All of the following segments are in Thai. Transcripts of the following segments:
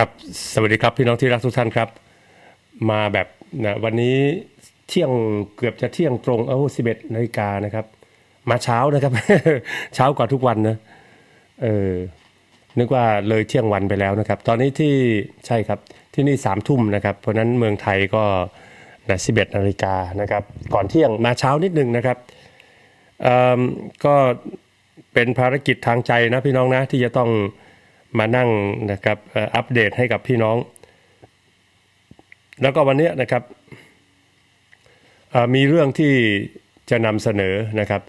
ครับสวัสดีครับพี่น้องที่รักทุกท่านครับมาแบบนะวันนี้เที่ยงเกือบจะเที่ยงตรง11 นาฬิกานะครับมาเช้านะครับ เช้ากว่าทุกวันนะนึกว่าเลยเที่ยงวันไปแล้วนะครับตอนนี้ที่ใช่ครับที่นี่3 ทุ่มนะครับเพราะนั้นเมืองไทยก็11 นาฬิกานะครับก่อนเที่ยงมาเช้านิดนึงนะครับก็เป็นภารกิจทางใจนะพี่น้องนะที่จะต้องมานั่งนะครับอัปเดตให้กับพี่น้องแล้วก็วันนี้นะครับมีเรื่องที่จะนำเสนอนะครับ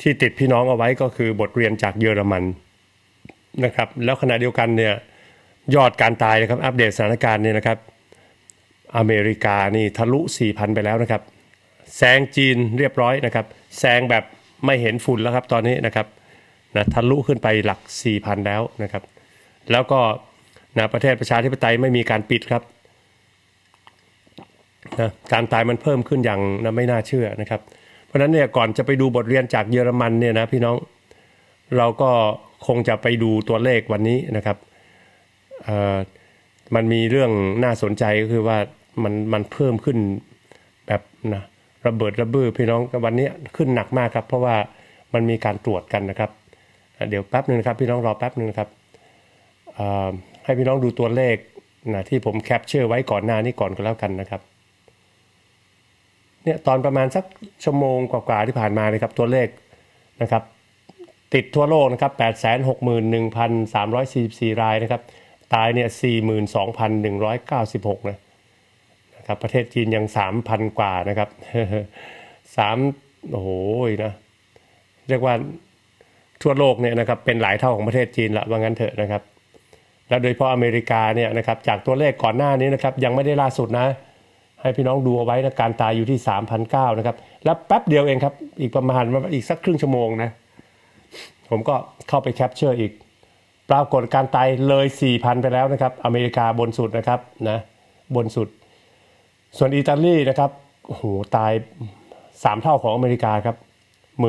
ที่ติดพี่น้องเอาไว้ก็คือบทเรียนจากเยอรมันนะครับแล้วขณะเดียวกันเนี่ยยอดการตายนะครับอัปเดตสถานการณ์เนี่ยนะครับอเมริกานี่ทะลุ 4,000 ไปแล้วนะครับแซงจีนเรียบร้อยนะครับแซงแบบไม่เห็นฝุ่นแล้วครับตอนนี้นะครับนะทะลุขึ้นไปหลัก 4,000 แล้วนะครับแล้วก็นะประเทศประชาธิปไตยไม่มีการปิดครับนะการตายมันเพิ่มขึ้นอย่างนะไม่น่าเชื่อนะครับเพราะฉะนั้นเนี่ยก่อนจะไปดูบทเรียนจากเยอรมันเนี่ยนะพี่น้องเราก็คงจะไปดูตัวเลขวันนี้นะครับมันมีเรื่องน่าสนใจก็คือว่ามันเพิ่มขึ้นแบบนะระเบิดระเบ้อพี่น้องวันนี้ขึ้นหนักมากครับเพราะว่ามันมีการตรวจกันนะครับเดี๋ยวแป๊บนึงนะครับพี่น้องรอแป๊บนึงครับให้พี่น้องดูตัวเลขนะที่ผมแคปเจอร์ไว้ก่อนหน้านี้ก่อนก็แล้วกันนะครับเนี่ยตอนประมาณสัก1 ชั่วโมงกว่าที่ผ่านมาเลยครับตัวเลขนะครับติดทั่วโลกนะครับ 861,344 รายนะครับตายเนี่ย 42,196 นะครับประเทศจีนยัง 3,000 กว่านะครับโอ้โหนะเรียกว่าทั่วโลกเนี่ยนะครับเป็นหลายเท่าของประเทศจีนละว่างั้นเถอะนะครับและโดยเฉพาะอเมริกาเนี่ยนะครับจากตัวเลขก่อนหน้านี้นะครับยังไม่ได้ล่าสุดนะให้พี่น้องดูเอาไว้นะการตายอยู่ที่ 3,900 นะครับแล้วแป๊บเดียวเองครับอีกประมาณอีกสักครึ่งชั่วโมงนะผมก็เข้าไปแคปเจอร์อีกปรากฏการตายเลย 4,000 ไปแล้วนะครับอเมริกาบนสุดนะครับนะบนสุดส่วนอิตาลีนะครับโอ้โหตาย3 เท่าของอเมริกาครับ 12,000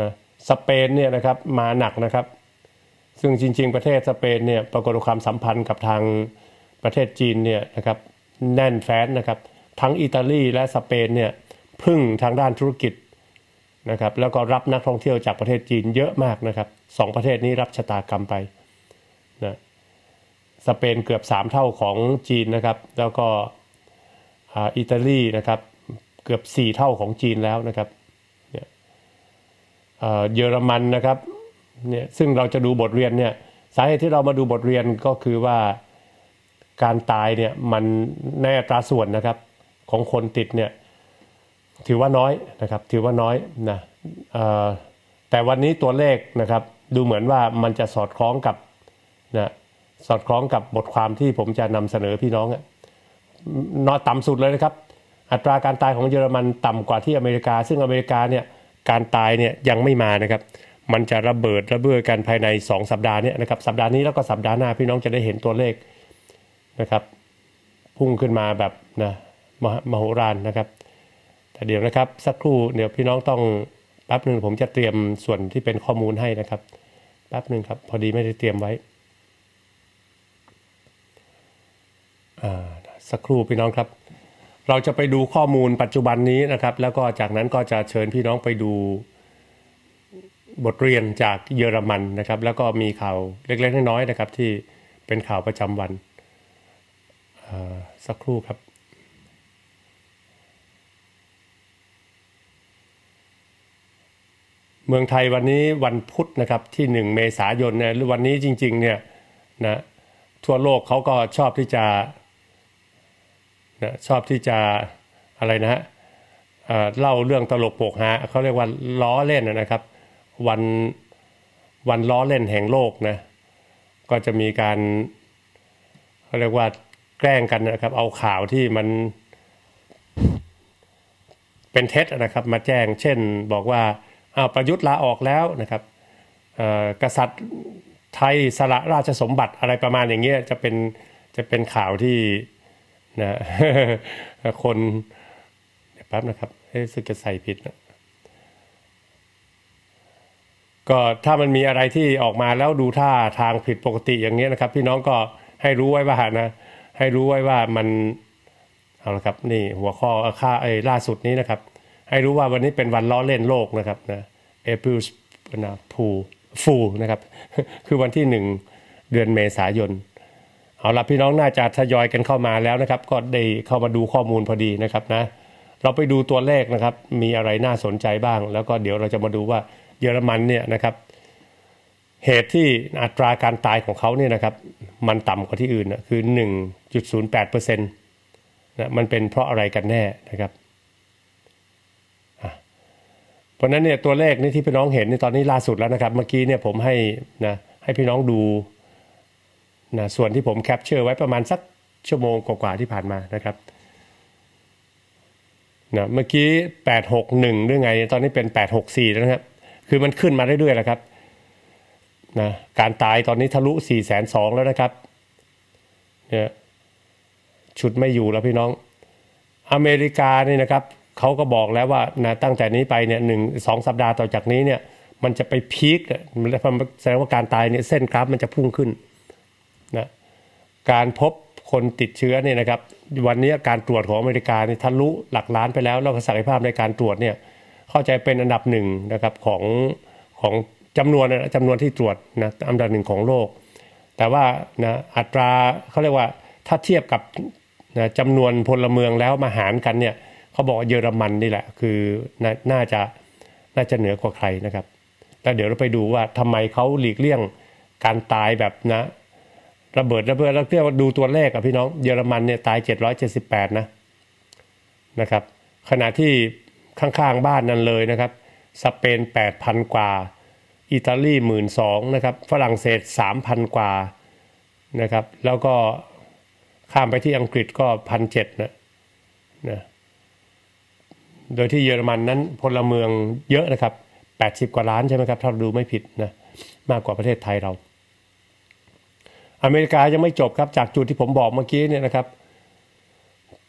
นะสเปนเนี่ยนะครับมาหนักนะครับซึ่งจริงๆประเทศสเปนเนี่ยปรากฏความสัมพันธ์กับทางประเทศจีนเนี่ยนะครับแน่นแฟ้นนะครับทั้งอิตาลีและสเปนเนี่ยพึ่งทางด้านธุรกิจนะครับแล้วก็รับนักท่องเที่ยวจากประเทศจีนเยอะมากนะครับ2 ประเทศนี้รับชะตากรรมไปนะสเปนเกือบ3 เท่าของจีนนะครับแล้วก็อิตาลีนะครับเกือบ4 เท่าของจีนแล้วนะครับเยอรมันนะครับเนี่ยซึ่งเราจะดูบทเรียนเนี่ยสาเหตุที่เรามาดูบทเรียนก็คือว่าการตายเนี่ยมันในอัตราส่วนนะครับของคนติดเนี่ยถือว่าน้อยนะครับถือว่าน้อยนะแต่วันนี้ตัวเลขนะครับดูเหมือนว่ามันจะสอดคล้องกับนะสอดคล้องกับบทความที่ผมจะนำเสนอพี่น้องน้อยต่ำสุดเลยนะครับอัตราการตายของเยอรมันต่ำกว่าที่อเมริกาซึ่งอเมริกาเนี่ยการตายเนี่ยยังไม่มานะครับมันจะระเบิดระเบ้อกันภายใน2 สัปดาห์เนี่ยนะครับสัปดาห์นี้แล้วก็สัปดาห์หน้าพี่น้องจะได้เห็นตัวเลขนะครับพุ่งขึ้นมาแบบนะมโหฬารนะครับแต่เดี๋ยวนะครับสักครู่เดี๋ยวพี่น้องต้องแป๊บนึงผมจะเตรียมส่วนที่เป็นข้อมูลให้นะครับแป๊บนึงครับพอดีไม่ได้เตรียมไว้สักครู่พี่น้องครับเราจะไปดูข้อมูลปัจจุบันนี้นะครับแล้วก็จากนั้นก็จะเชิญพี่น้องไปดูบทเรียนจากเยอรมันนะครับแล้วก็มีข่าวเล็กๆน้อยๆนะครับที่เป็นข่าวประจำวันสักครู่ครับเมืองไทยวันนี้วันพุธนะครับที่1 เมษายนเนี่ยหรือวันนี้จริงๆเนี่ยนะทั่วโลกเขาก็ชอบที่จะนะชอบที่จะอะไรนะฮะเล่าเรื่องตลกโปกฮาเขาเรียกว่าล้อเล่นนะครับวันล้อเล่นแห่งโลกนะก็จะมีการเขาเรียกว่าแกล้งกันนะครับเอาข่าวที่มันเป็นเท็จนะครับมาแจ้งเช่นบอกว่าประยุทธ์ลาออกแล้วนะครับกษัตริย์ไทยสละราชสมบัติอะไรประมาณอย่างเงี้ยจะเป็นข่าวที่นะคนแป๊บนะครับรู้สึกจะใส่ผิดนะ ก็ถ้ามันมีอะไรที่ออกมาแล้วดูท่าทางผิดปกติอย่างนี้นะครับพี่น้องก็ให้รู้ไว้ว่านะให้รู้ไว้ว่ามันเอาละครับนี่หัวข้อค่าไอ้ล่าสุดนี้นะครับให้รู้ว่าวันนี้เป็นวันล้อเล่นโลกนะครับนะApril Foolนะครับคือวันที่1เดือนเมษายนเอาละพี่น้องน่าจะทยอยกันเข้ามาแล้วนะครับก็ได้เข้ามาดูข้อมูลพอดีนะครับนะเราไปดูตัวเลขนะครับมีอะไรน่าสนใจบ้างแล้วก็เดี๋ยวเราจะมาดูว่าเยอรมันเนี่ยนะครับเหตุที่อัตราการตายของเขาเนี่ยนะครับมันต่ำกว่าที่อื่นนะคือ 1.08% นะมันเป็นเพราะอะไรกันแน่นะครับเพราะนั้นเนี่ยตัวเลขนี่ที่พี่น้องเห็นในตอนนี้ล่าสุดแล้วนะครับเมื่อกี้เนี่ยผมให้นะให้พี่น้องดูนะส่วนที่ผมแคปเจอร์ไว้ประมาณสักชั่วโมงกว่าที่ผ่านมานะครับนะเมื่อกี้861ด้วยไงตอนนี้เป็น864แล้วนะครับคือมันขึ้นมาเรื่อยๆแล้วครับนะการตายตอนนี้ทะลุ 402,000 แล้วนะครับเนี่ยชุดไม่อยู่แล้วพี่น้องอเมริกานี่นะครับเขาก็บอกแล้วว่านะตั้งแต่นี้ไปเนี่ย1-2 สัปดาห์ต่อจากนี้เนี่ยมันจะไปพีคแล้วแสดงว่าการตายเนี่ยเส้นกราฟมันจะพุ่งขึ้นนะการพบคนติดเชื้อเนี่ยนะครับวันนี้การตรวจของอเมริกาเนี่ยทะลุหลักล้านไปแล้วแล้วศักยภาพในการตรวจเนี่ยเข้าใจเป็นอันดับหนึ่งนะครับของจำนวนที่ตรวจนะอันดับหนึ่งของโลกแต่ว่านะอัตราเขาเรียกว่าถ้าเทียบกับนะจำนวนพลเมืองแล้วมาหารกันเนี่ยเขาบอกเยอรมันนี่แหละคือน่าจะเหนือกว่าใครนะครับแล้วเดี๋ยวเราไปดูว่าทำไมเขาหลีกเลี่ยงการตายแบบนะระเบิดระเบ้อแล้วเรียกว่าดูตัวเลขอ่ะพี่น้องเยอรมันเนี่ยตาย778นะครับขณะที่ข้างๆบ้านนั่นเลยนะครับสเปน 8,000 กว่าอิตาลี 12,000 นะครับฝรั่งเศส 3,000 กว่านะครับแล้วก็ข้ามไปที่อังกฤษก็ 1,700 นะโดยที่เยอรมันนั้นพลเมืองเยอะนะครับ80กว่าล้านใช่ไหมครับถ้าดูไม่ผิดนะมากกว่าประเทศไทยเราอเมริกายังไม่จบครับจากจุดที่ผมบอกเมื่อกี้เนี่ยนะครับ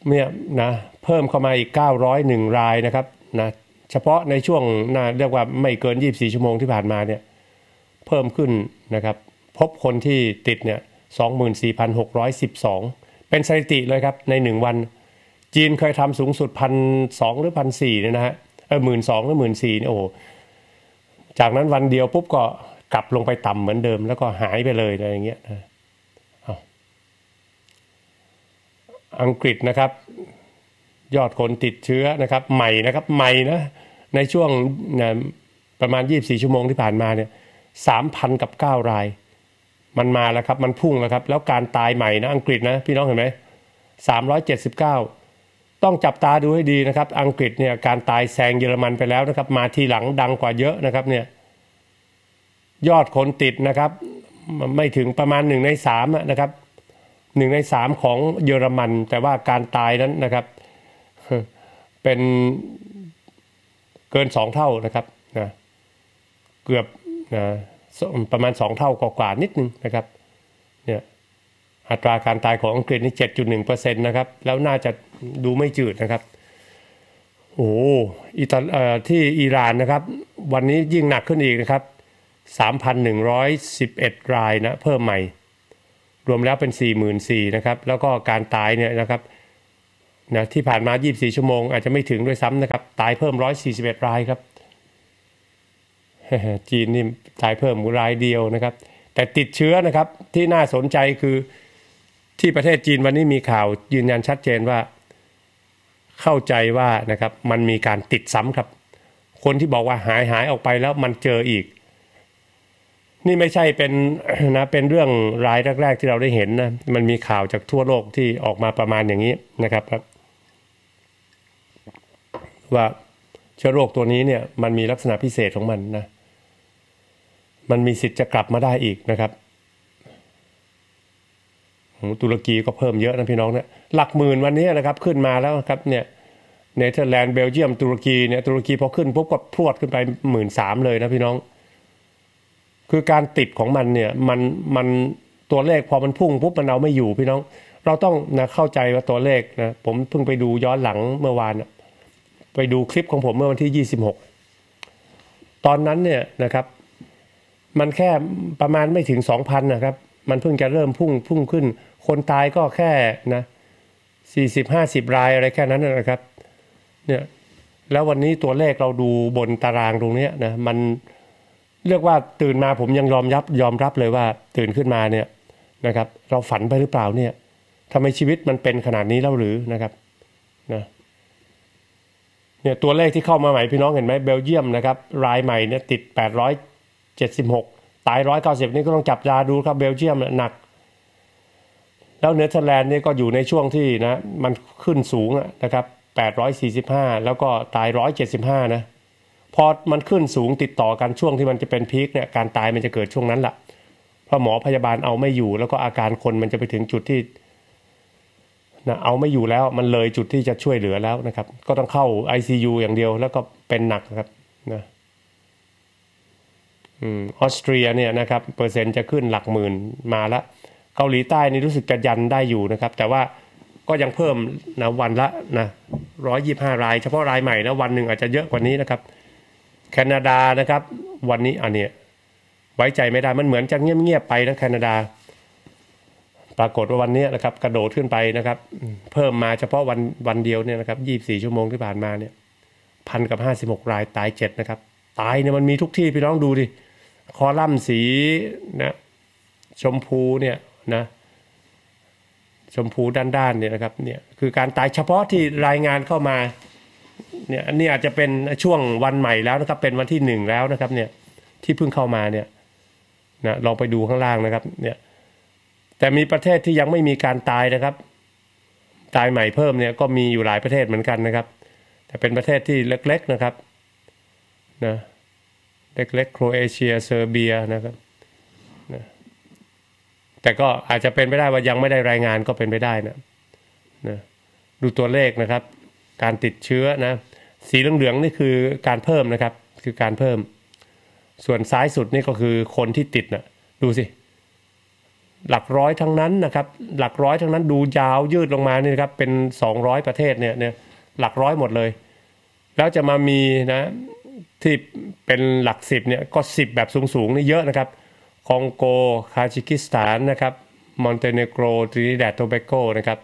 เนี่ยนะเพิ่มเข้ามาอีก901รายนะครับนะเฉพาะในช่วงนะเรียกว่าไม่เกิน24ชั่วโมงที่ผ่านมาเนี่ยเพิ่มขึ้นนะครับพบคนที่ติดเนี่ย 24,612 เป็นสถิติเลยครับใน1วันจีนเคยทำสูงสุด 1,200 หรือ 1,400 เนี่ยนะฮะ 12,000 หรือ 14,000 โอ้โหจากนั้นวันเดียวปุ๊บก็กลับลงไปต่ำเหมือนเดิมแล้วก็หายไปเลยอะไรอย่างเงี้ยนะอังกฤษนะครับยอดคนติดเชื้อนะครับใหม่นะในช่วงประมาณ24ชั่วโมงที่ผ่านมาเนี่ย 3,000 กับ 9 รายมันมาแล้วครับมันพุ่งแล้วครับแล้วการตายใหม่นะอังกฤษนะพี่น้องเห็นไหม379ต้องจับตาดูให้ดีนะครับอังกฤษเนี่ยการตายแซงเยอรมันไปแล้วนะครับมาทีหลังดังกว่าเยอะนะครับเนี่ยยอดคนติดนะครับไม่ถึงประมาณ1/3นะครับ1/3ของเยอรมันแต่ว่าการตายนั้นนะครับเป็นเกิน2เท่านะครับนะเกือบนะประมาณ2เท่ากว่านิดนึงนะครับเนี่ยอัตราการตายของอังกฤษนี่ 7.1% นะครับแล้วน่าจะดูไม่จืดนะครับโอ้ที่อิหร่านนะครับวันนี้ยิ่งหนักขึ้นอีกนะครับ 3,111 รายนะเพิ่มใหม่รวมแล้วเป็น 44,000 นะครับแล้วก็การตายเนี่ยนะครับนะที่ผ่านมา24ชั่วโมงอาจจะไม่ถึงด้วยซ้ำนะครับตายเพิ่ม141รายครับ จีนนี่ตายเพิ่มรายเดียวนะครับแต่ติดเชื้อนะครับที่น่าสนใจคือที่ประเทศจีนวันนี้มีข่าวยืนยันชัดเจนว่าเข้าใจว่านะครับมันมีการติดซ้ำครับคนที่บอกว่าหายออกไปแล้วมันเจออีกนี่ไม่ใช่เป็นนะเป็นเรื่องรายแรกๆที่เราได้เห็นนะมันมีข่าวจากทั่วโลกที่ออกมาประมาณอย่างนี้นะครับว่าเชื้อโรคตัวนี้เนี่ยมันมีลักษณะพิเศษของมันนะมันมีสิทธิ์จะกลับมาได้อีกนะครับตุรกีก็เพิ่มเยอะนะพี่น้องเนี่ยหลักหมื่นวันนี้นะครับขึ้นมาแล้วครับเนี่ยเนเธอร์แลนด์เบลเยียมตุรกีเนี่ยตุรกีพอขึ้นปุ๊บก็พรวดขึ้นไป 13,000 เลยนะพี่น้องคือการติดของมันเนี่ยมันตัวเลขพอมันพุ่งปุ๊บมันเอาไม่อยู่พี่น้องเราต้องนะเข้าใจว่าตัวเลขนะผมเพิ่งไปดูย้อนหลังเมื่อวานไปดูคลิปของผมเมื่อวันที่26ตอนนั้นเนี่ยนะครับ มันแค่ประมาณไม่ถึง 2,000 นะครับมันเพิ่งจะเริ่มพุ่งขึ้นคนตายก็แค่นะ40-50 รายอะไรแค่นั้นนะครับเนี่ยแล้ววันนี้ตัวเลขเราดูบนตารางตรงนี้นะมันเรียกว่าตื่นมาผมยังยอมรับเลยว่าตื่นขึ้นมาเนี่ยนะครับเราฝันไปหรือเปล่าเนี่ยทำไมชีวิตมันเป็นขนาดนี้แล้วหรือนะครับนะเนี่ยตัวเลขที่เข้ามาใหม่พี่น้องเห็นไหมเบลเยียมนะครับรายใหม่เนี่ยติด876ตาย190นี่ก็ต้องจับตาดูครับเบลเยียมหนักแล้วเนเธอร์แลนด์นี่ก็อยู่ในช่วงที่นะมันขึ้นสูงนะครับ845แล้วก็ตาย175นะพอมันขึ้นสูงติดต่อกันช่วงที่มันจะเป็นพีคเนี่ยการตายมันจะเกิดช่วงนั้นแหละเพราะหมอพยาบาลเอาไม่อยู่แล้วก็อาการคนมันจะไปถึงจุดที่นะเอาไม่อยู่แล้วมันเลยจุดที่จะช่วยเหลือแล้วนะครับก็ต้องเข้า ICU อย่างเดียวแล้วก็เป็นหนักครับนะออสเตรียเนี่ยนะครับเปอร์เซ็นต์จะขึ้นหลักหมื่นมาละเกาหลีใต้นี่รู้สึกจะยันได้อยู่นะครับแต่ว่าก็ยังเพิ่มนะวันละนะ125รายเฉพาะรายใหม่นะวันหนึ่งอาจจะเยอะกว่านี้นะครับแคนาดานะครับวันนี้อันนี้ไว้ใจไม่ได้มันเหมือนจะเงียบๆไปนะแคนาดาปรากฏว่าวันนี้นะครับกระโดดขึ้นไปนะครับเพิ่มมาเฉพาะวันเดียวเนี่ยนะครับ24ชั่วโมงที่ผ่านมาเนี่ย1,056รายตาย7นะครับตายเนี่ยมันมีทุกที่พี่น้องดูดิคอลัมน์สีนะชมพูเนี่ยนะชมพูด้านๆเนี่ยนะครับเนี่ยคือการตายเฉพาะที่รายงานเข้ามาเนี่ยอันนี้อาจจะเป็นช่วงวันใหม่แล้วนะครับเป็นวันที่1แล้วนะครับเนี่ยที่เพิ่งเข้ามาเนี่ยนะลองไปดูข้างล่างนะครับเนี่ยแต่มีประเทศที่ยังไม่มีการตายนะครับตายใหม่เพิ่มเนี่ยก็มีอยู่หลายประเทศเหมือนกันนะครับแต่เป็นประเทศที่เล็กๆนะครับนะเล็กๆโครเอเชียเซอร์เบียนะครับนะแต่ก็อาจจะเป็นไปได้ว่ายังไม่ได้รายงานก็เป็นไปได้นะนะดูตัวเลขนะครับการติดเชื้อนะสีเหลืองๆนี่คือการเพิ่มนะครับคือการเพิ่มส่วนซ้ายสุดนี่ก็คือคนที่ติดนะดูสิหลักร้อยทั้งนั้นนะครับหลักร้อยทั้งนั้นดูยาวยืดลงมานี่นะครับเป็น200ประเทศเนี่ยหลักร้อยหมดเลยแล้วจะมามีนะที่เป็นหลัก10เนี่ยก็10แบบสูงๆนี่เยอะนะครับคองโกคาซัคสถานนะครับมอนเตเนโกรตรินิดัดโตเบโกนะครับ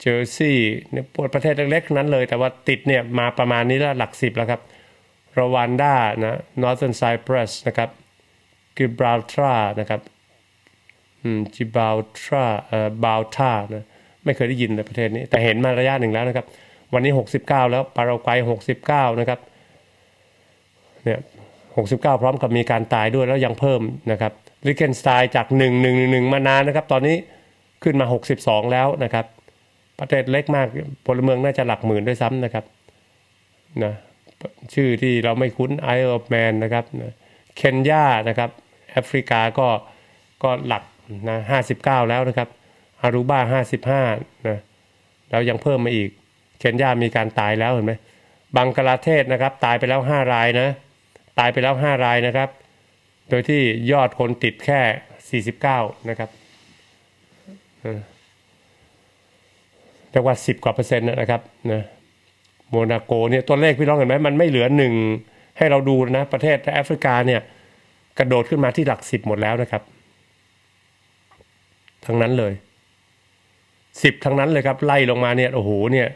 เจอร์ซีย์เนี่ยประเทศเล็กๆนั้นเลยแต่ว่าติดเนี่ยมาประมาณนี้แล้วหลัก10แล้วครับรวัน ด้านะนอร์เทิร์นไซปรัสนะครับกิบราลตรานะครับจิบาลตราบาลตานะไม่เคยได้ยินในประเทศนี้แต่เห็นมาระยะหนึ่งแล้วนะครับวันนี้69แล้วปารากวัย69นะครับเนี่ย69พร้อมกับมีการตายด้วยแล้วยังเพิ่มนะครับลิเคนสไตน์จาก111มานานนะครับตอนนี้ขึ้นมา62แล้วนะครับประเทศเล็กมากพลเมืองน่าจะหลักหมื่นด้วยซ้ำนะครับนะชื่อที่เราไม่คุ้นไอร์แลนด์นะครับเคนยานะครับแอฟริกาก็หลักนะ59แล้วนะครับอารูบา55นะแล้วยังเพิ่มมาอีกเคนยามีการตายแล้วเห็นไหมบังกลาเทศนะครับตายไปแล้ว5รายนะตายไปแล้ว5รายนะครับโดยที่ยอดคนติดแค่49นะครับเรียกว่า10%นะครับนะโมนาโกเนี่ยตัวเลขพี่น้องเห็นไหมมันไม่เหลือ1ให้เราดูนะประเทศแอฟริกาเนี่ยกระโดดขึ้นมาที่หลัก10หมดแล้วนะครับทั้งนั้นเลย10ทั้งนั้นเลยครับไล่ลงมาเนี่ยโอ้โหเนี่ย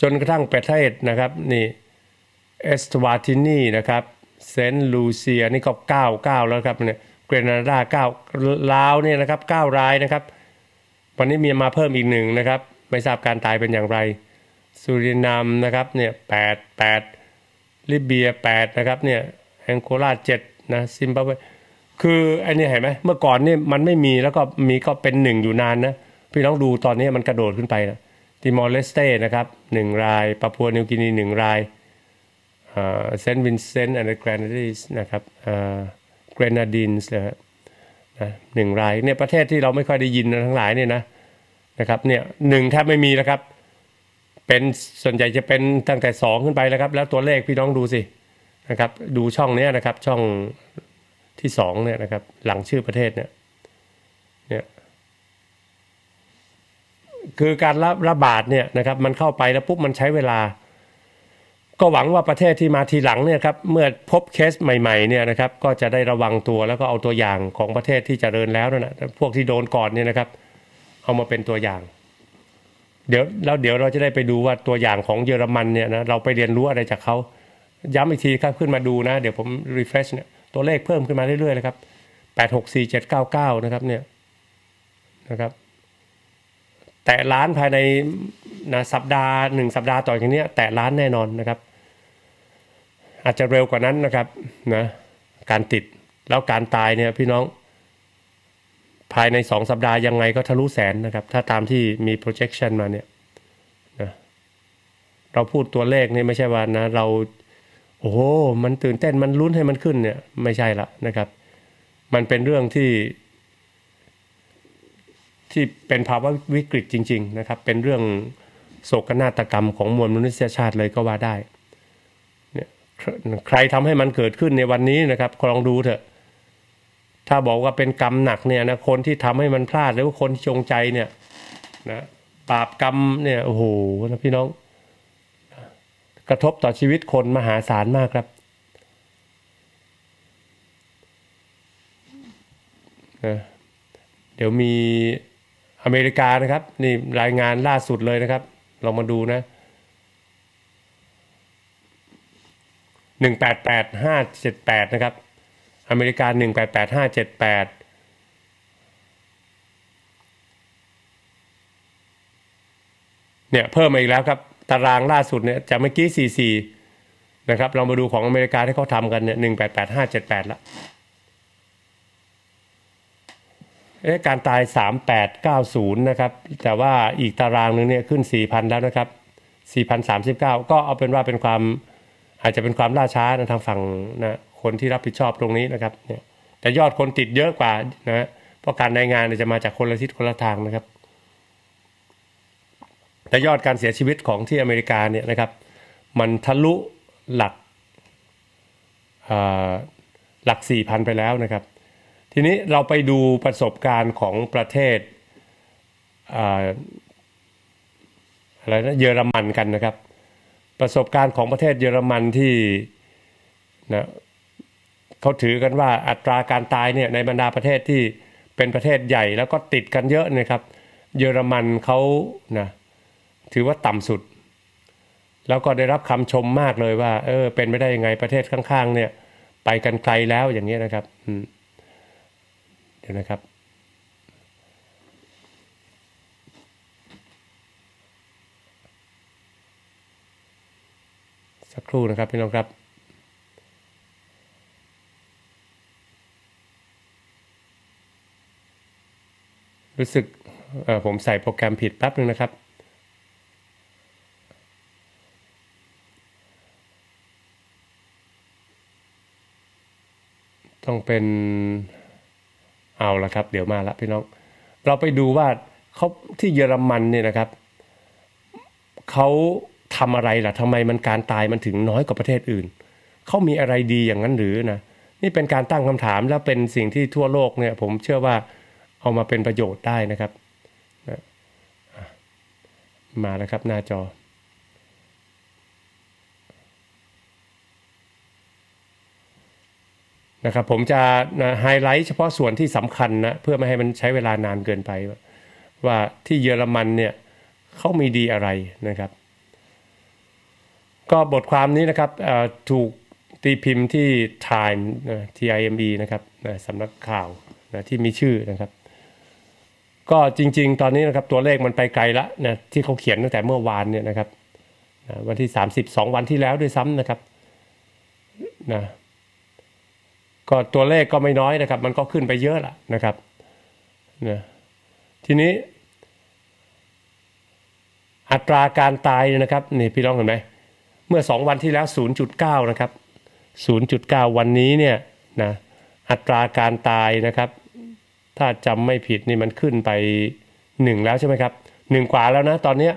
จนกระทั่งประเทศนะครับนี่เอสวาตินีนะครับเซนต์ลูเซียนี่ก็9แล้วครับเนี่ยเกรนาดา9ลาวเนี่ยนะครับ9รายนะครับวันนี้มีมาเพิ่มอีก1นะครับไม่ทราบการตายเป็นอย่างไรสุรินามนะครับเนี่ย8ลิเบีย8นะครับเนี่ยแองโกลา7นะซิมบับเวคือไอ้นี่เห็นไหมเมื่อก่อนนี่มันไม่มีแล้วก็มีก็เป็น1อยู่นานนะพี่น้องดูตอนนี้มันกระโดดขึ้นไปนะติมอร์เลสเต้นะครับ1รายปาปัวนิวกินี1รายเซนต์วินเซนต์แอนด์เกรนาดินส์นะครับเกรนาดินส์นะ1รายเนี่ยประเทศที่เราไม่ค่อยได้ยินทั้งหลายเนี่ยนะครับเนี่ย1แทบไม่มีแล้วครับเป็นส่วนใหญ่จะเป็นตั้งแต่2ขึ้นไปแล้วครับแล้วตัวเลขพี่น้องดูสินะครับดูช่องนี้นะครับช่องที่2เนี่ยนะครับหลังชื่อประเทศเนี่ยคือการระบาดเนี่ยนะครับมันเข้าไปแล้วปุ๊บมันใช้เวลา ก็หวังว่าประเทศที่มาทีหลังเนี่ยครับเมื่อพบเคสใหม่ๆเนี่ยนะครับก็จะได้ระวังตัวแล้วก็เอาตัวอย่างของประเทศที่เจริญแล้วนะพวกที่โดนก่อนเนี่ยนะครับเอามาเป็นตัวอย่างเดี๋ยวเราจะได้ไปดูว่าตัวอย่างของเยอรมันเนี่ยนะเราไปเรียนรู้อะไรจากเขาย้ำอีกทีครับขึ้นมาดูนะเดี๋ยวผม refresh เนี่ยตัวเลขเพิ่มขึ้นมาเรื่อยๆนะครับ864,799นะครับเนี่ยนะครับแต่ล้านภายในนะสัปดาห์1สัปดาห์ต่อจากนี้แต่ล้านแน่นอนนะครับอาจจะเร็วกว่านั้นนะครับนะการติดแล้วการตายเนี่ยพี่น้องภายใน2สัปดาห์ยังไงก็ทะลุแสนนะครับถ้าตามที่มี projection มาเนี่ยนะเราพูดตัวเลขนี่ไม่ใช่ว่านะเราโอ้โหมันตื่นเต้นมันลุ้นให้มันขึ้นเนี่ยไม่ใช่ละนะครับมันเป็นเรื่องที่เป็นภาวะวิกฤตจริงๆนะครับเป็นเรื่องโศกนาฏกรรมของมวลมนุษยชาติเลยก็ว่าได้เนี่ยใครทำให้มันเกิดขึ้นในวันนี้นะครับลองดูเถอะถ้าบอกว่าเป็นกรรมหนักเนี่ยนะคนที่ทำให้มันพลาดหรือว่าคนจงใจเนี่ยนะบาปกรรมเนี่ยโอ้โหนะพี่น้องกระทบต่อชีวิตคนมหาศาลมากครับนะเดี๋ยวมีอเมริกานะครับนี่รายงานล่าสุดเลยนะครับลองมาดูนะ188,578นะครับอเมริกา188,578เนี่ยเพิ่มมาอีกแล้วครับตารางล่าสุดเนี่ยจากเมื่อกี้44นะครับเรามาดูของอเมริกาที่เขาทำกันเนี่ย188,578ละการตาย3890นะครับแต่ว่าอีกตารางนึงเนี่ยขึ้น 4,000 แล้วนะครับ 4,039 ก็เอาเป็นว่าเป็นความอาจจะเป็นความล่าช้านะทางฝั่งนะคนที่รับผิดชอบตรงนี้นะครับเนี่ยแต่ยอดคนติดเยอะกว่านะเพราะการรายงานจะมาจากคนละทิศคนละทางนะครับแต่ยอดการเสียชีวิตของที่อเมริกาเนี่ยนะครับมันทะลุหลัก 4,000 ไปแล้วนะครับทีนี้เราไปดูประสบการณ์ของประเทศอะไรนะเยอรมันกันนะครับประสบการณ์ของประเทศเยอรมันที่นะเขาถือกันว่าอัตราการตายเนี่ยในบรรดาประเทศที่เป็นประเทศใหญ่แล้วก็ติดกันเยอะนะครับเยอรมันเขานะถือว่าต่ำสุดแล้วก็ได้รับคำชมมากเลยว่าเป็นไม่ได้ยังไงประเทศข้างๆเนี่ยไปกันไกลแล้วอย่างนี้นะครับเดี๋ยวนะครับสักครู่นะครับพี่น้องครับรู้สึกผมใส่โปรแกรมผิดแป๊บนึงนะครับต้องเป็นเอาละครับเดี๋ยวมาละพี่น้องเราไปดูว่าเขาที่เยอรมันเนี่ยนะครับเขาทำอะไรล่ะทำไมมันการตายมันถึงน้อยกว่าประเทศอื่นเขามีอะไรดีอย่างนั้นหรือนะนี่เป็นการตั้งคำถามแล้วเป็นสิ่งที่ทั่วโลกเนี่ยผมเชื่อว่าเอามาเป็นประโยชน์ได้นะครับมาแล้วครับหน้าจอนะครับผมจะไฮไลท์เฉพาะส่วนที่สำคัญนะเพื่อไม่ให้มันใช้เวลานานเกินไปว่าที่เยอรมันเนี่ยเขามีดีอะไรนะครับก็บทความนี้นะครับถูกตีพิมพ์ที่ Time TIME นะครับสำนักข่าวที่มีชื่อนะครับก็จริงๆตอนนี้นะครับตัวเลขมันไปไกลละนะที่เขาเขียนตั้งแต่เมื่อวานเนี่ยนะครับวันที่32วันที่แล้วด้วยซ้ำนะครับนะก็ตัวเลขก็ไม่น้อยนะครับมันก็ขึ้นไปเยอะละนะครับนะทีนี้อัตราการตายนะครับนี่พี่น้องเห็นไหมเมื่อ2วันที่แล้ว 0.9 นะครับ 0.9 วันนี้เนี่ยนะอัตราการตายนะครับถ้าจำไม่ผิดนี่มันขึ้นไป1แล้วใช่ไหมครับ1กว่าแล้วนะตอนนี้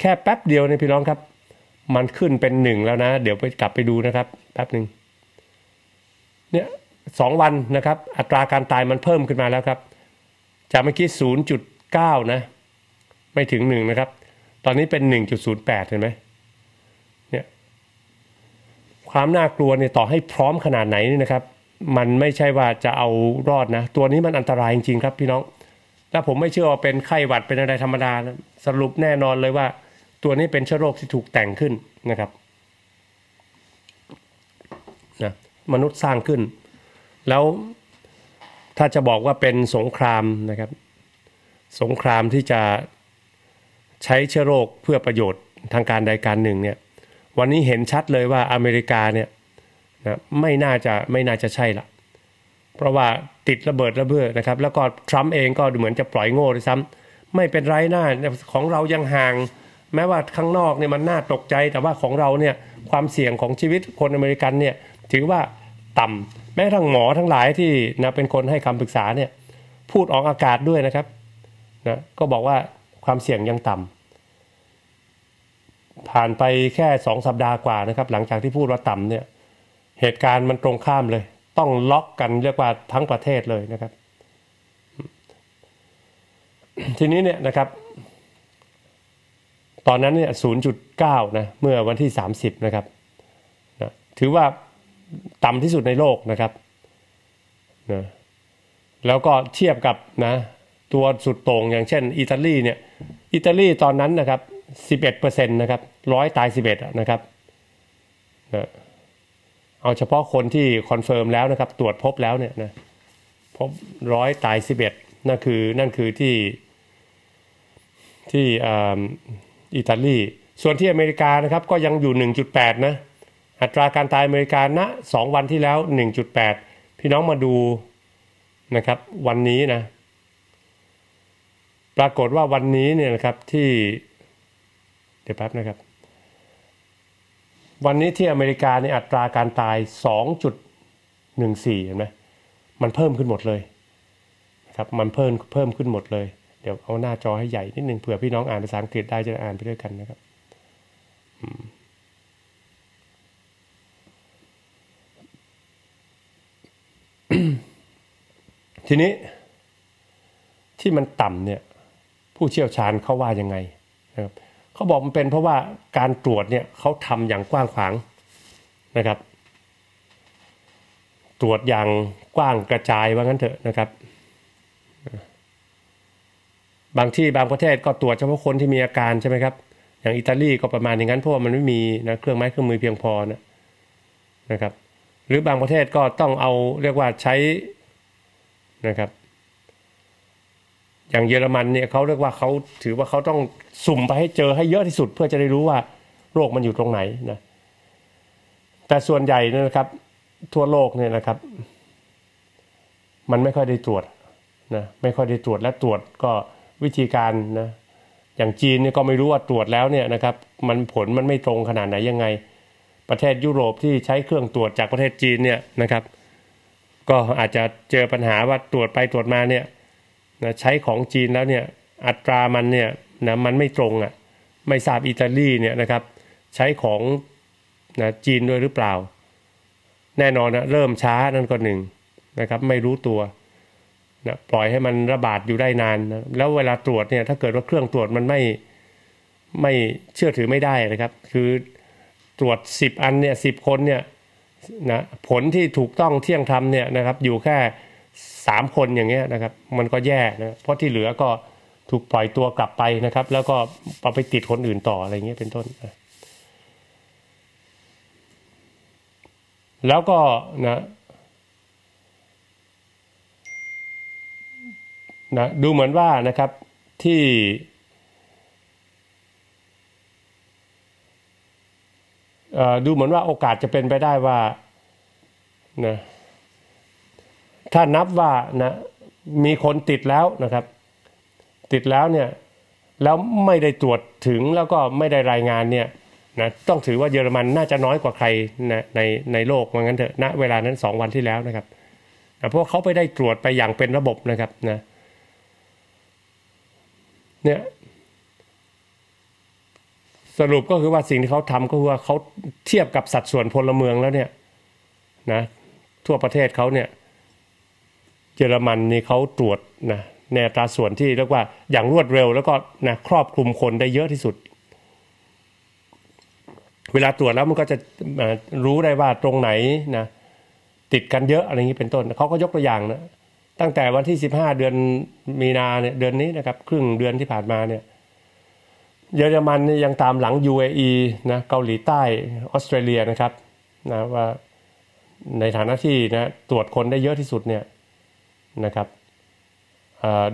แค่แป๊บเดียวเนี่ยพี่น้องครับมันขึ้นเป็น1แล้วนะเดี๋ยวไปกลับไปดูนะครับแป๊บหนึ่งเนี่ย2วันนะครับอัตราการตายมันเพิ่มขึ้นมาแล้วครับจากเมื่อกี้ 0.9 นะไม่ถึง1นะครับตอนนี้เป็น 1.08 เห็นไหมเนี่ย ความน่ากลัวเนี่ยต่อให้พร้อมขนาดไหนนี่นะครับมันไม่ใช่ว่าจะเอารอดนะตัวนี้มันอันตรายจริงๆครับพี่น้องและผมไม่เชื่อว่าเป็นไข้หวัดเป็นอะไรธรรมดานะสรุปแน่นอนเลยว่าตัวนี้เป็นเชื้อโรคที่ถูกแต่งขึ้นนะครับนะมนุษย์สร้างขึ้นแล้วถ้าจะบอกว่าเป็นสงครามนะครับสงครามที่จะใช้เชื้อโรคเพื่อประโยชน์ทางการใดการหนึ่งเนี่ยวันนี้เห็นชัดเลยว่าอเมริกาเนี่ยนะไม่น่าจะใช่ละเพราะว่าติดระเบิดระเบ้อนะครับแล้วก็ทรัมป์เองก็เหมือนจะปล่อยโง่ด้วยซ้ำไม่เป็นไรหน้าของเรายังห่างแม้ว่าข้างนอกเนี่ยมันน่าตกใจแต่ว่าของเราเนี่ยความเสี่ยงของชีวิตคนอเมริกันเนี่ยถือว่าต่ำแม้ทั้งหมอทั้งหลายที่นะเป็นคนให้คำปรึกษาเนี่ยพูดออกอากาศด้วยนะครับนะก็บอกว่าความเสี่ยงยังต่ำผ่านไปแค่2สัปดาห์กว่านะครับหลังจากที่พูดว่าต่ำเนี่ยเหตุการณ์มันตรงข้ามเลยต้องล็อกกันเรียกว่าทั้งประเทศเลยนะครับ ทีนี้เนี่ยนะครับตอนนั้นเนี่ย 0.9 นะเมื่อวันที่30นะครับนะถือว่าต่ำที่สุดในโลกนะครับนะแล้วก็เทียบกับนะตัวสุดโต่งอย่างเช่นอิตาลีเนี่ยอิตาลีตอนนั้นนะครับ11% นะครับ100ตาย11นะครับนะเอาเฉพาะคนที่คอนเฟิร์มแล้วนะครับตรวจพบแล้วเนี่ยนะพบ100ตาย11นั่นคือที่อิตาลีส่วนที่อเมริกานะครับก็ยังอยู่ 1.8 นะอัตราการตายอเมริกาณ2วันที่แล้ว 1.8 พี่น้องมาดูนะครับวันนี้นะปรากฏว่าวันนี้เนี่ยนะครับที่เดี๋ยวแป๊บนะครับวันนี้ที่อเมริกาเนี่ยอัตราการตาย 2.14 เห็นไหมมันเพิ่มขึ้นหมดเลยนะครับมันเพิ่มขึ้นหมดเลยเดี๋ยวเอาหน้าจอให้ใหญ่นิดนึงเผื่อพี่น้องอ่านภาษาอังกฤษได้จะอ่านไปด้วยกันนะครับทีนี้ที่มันต่ำเนี่ยผู้เชี่ยวชาญเขาว่ายังไงนะครับเขาบอกมันเป็นเพราะว่าการตรวจเนี่ยเขาทำอย่างกว้างขวางนะครับตรวจอย่างกว้างกระจายว่างั้นเถอะนะครับบางที่บางประเทศก็ตรวจเฉพาะคนที่มีอาการใช่ไหมครับอย่างอิตาลีก็ประมาณอย่างนั้นเพราะว่ามันไม่มีนะเครื่องไม้เครื่องมือเพียงพอนะครับหรือบางประเทศก็ต้องเอาเรียกว่าใช้นะครับอย่างเยอรมันเนี่ยเขาเรียกว่าเขาถือว่าเขาต้องสุ่มไปให้เจอให้เยอะที่สุดเพื่อจะได้รู้ว่าโรคมันอยู่ตรงไหนนะแต่ส่วนใหญ่นะครับทั่วโลกเนี่ยนะครับมันไม่ค่อยได้ตรวจนะไม่ค่อยได้ตรวจและตรวจก็วิธีการนะอย่างจีนเนี่ยก็ไม่รู้ว่าตรวจแล้วเนี่ยนะครับมันผลมันไม่ตรงขนาดไหนยังไงประเทศยุโรปที่ใช้เครื่องตรวจจากประเทศจีนเนี่ยนะครับก็อาจจะเจอปัญหาว่าตรวจไปตรวจมาเนี่ยนะใช้ของจีนแล้วเนี่ยอัตรามันเนี่ยนะมันไม่ตรงอ่ะไม่ทราบอิตาลีเนี่ยนะครับใช้ของนะจีนด้วยหรือเปล่าแน่นอนนะเริ่มช้านั่นก็หนึ่งนะครับไม่รู้ตัวนะปล่อยให้มันระบาดอยู่ได้นานนะแล้วเวลาตรวจเนี่ยถ้าเกิดว่าเครื่องตรวจมันไม่เชื่อถือไม่ได้นะครับคือตรวจ10อันเนี่ย10คนเนี่ยนะผลที่ถูกต้องเที่ยงธรรมเนี่ยนะครับอยู่แค่3คนอย่างเงี้ยนะครับมันก็แย่นะเพราะที่เหลือก็ถูกปล่อยตัวกลับไปนะครับแล้วก็เอาไปติดคนอื่นต่ออะไรเงี้ยเป็นต้นแล้วก็นะดูเหมือนว่านะครับที่ดูเหมือนว่าโอกาสจะเป็นไปได้ว่านะถ้านับว่านะมีคนติดแล้วนะครับติดแล้วเนี่ยแล้วไม่ได้ตรวจถึงแล้วก็ไม่ได้รายงานเนี่ยนะต้องถือว่าเยอรมันน่าจะน้อยกว่าใครนะในโลกว่างั้นเถอะณเวลานั้น2วันที่แล้วนะครับนะเพราะเขาไปได้ตรวจไปอย่างเป็นระบบนะครับนะเนี่ยสรุปก็คือว่าสิ่งที่เขาทำก็คือว่าเขาเทียบกับสัดส่วนพลเมืองแล้วเนี่ยนะทั่วประเทศเขาเนี่ยเยอรมันนี่เขาตรวจนะในอัตราส่วนที่เรียกว่าอย่างรวดเร็วแล้วก็นะครอบคลุมคนได้เยอะที่สุด เวลาตรวจแล้วมันก็จะรู้ได้ว่าตรงไหนนะติดกันเยอะอะไรอย่างนี้เป็นต้นเขาก็ยกตัวอย่างนะตั้งแต่วันที่15เดือนมีนาเนี่ยเดือนนี้นะครับครึ่งเดือนที่ผ่านมาเนี่ยเยอรมันยังตามหลัง UAE นะเกาหลีใต้ออสเตรเลียนะครับนะว่าในฐานะที่นะตรวจคนได้เยอะที่สุดเนี่ยนะครับ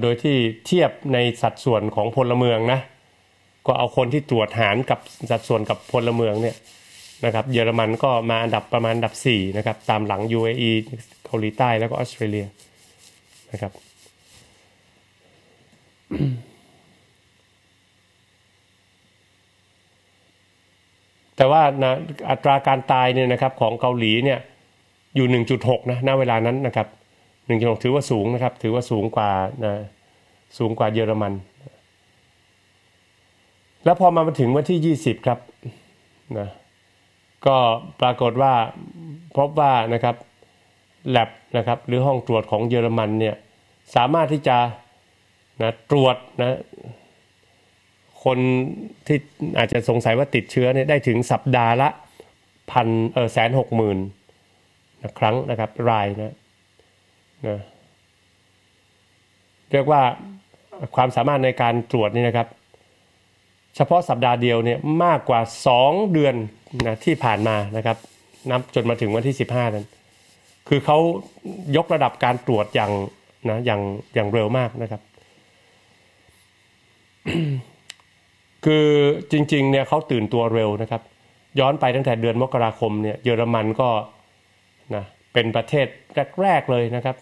โดยที่เทียบในสัดส่วนของพลเมืองนะก็เอาคนที่ตรวจหารกับสัดส่วนกับพลเมืองเนี่ยนะครับเยอรมันก็มาอันดับประมาณอันดับ4นะครับตามหลัง UAE เกาหลีใต้แล้วก็ออสเตรเลียนะครับ แต่ว่านะอัตราการตายเนี่ยนะครับของเกาหลีเนี่ยอยู่ 1.6 นะณเวลานั้นนะครับ 1.6 ถือว่าสูงนะครับถือว่าสูงกว่านะสูงกว่าเยอรมันแล้วพอมาถึงวันที่20ครับนะก็ปรากฏว่าพบว่านะครับแลบนะครับหรือห้องตรวจของเยอรมันเนี่ยสามารถที่จะนะตรวจนะคนที่อาจจะสงสัยว่าติดเชื้อเนี่ยได้ถึงสัปดาห์ละ160,000ครั้งนะครับรายนะเรียกว่าความสามารถในการตรวจนี่นะครับเฉพาะสัปดาห์เดียวเนี่ยมากกว่า2เดือนนะที่ผ่านมานะครับนับจนมาถึงวันที่15นั้นคือเขายกระดับการตรวจอย่างนะอย่างเร็วมากนะครับ คือจริงๆเนี่ยเขาตื่นตัวเร็วนะครับย้อนไปตั้งแต่เดือนมกราคมเนี่ยเยอรมันก็นะเป็นประเทศแรกๆเลยนะครับ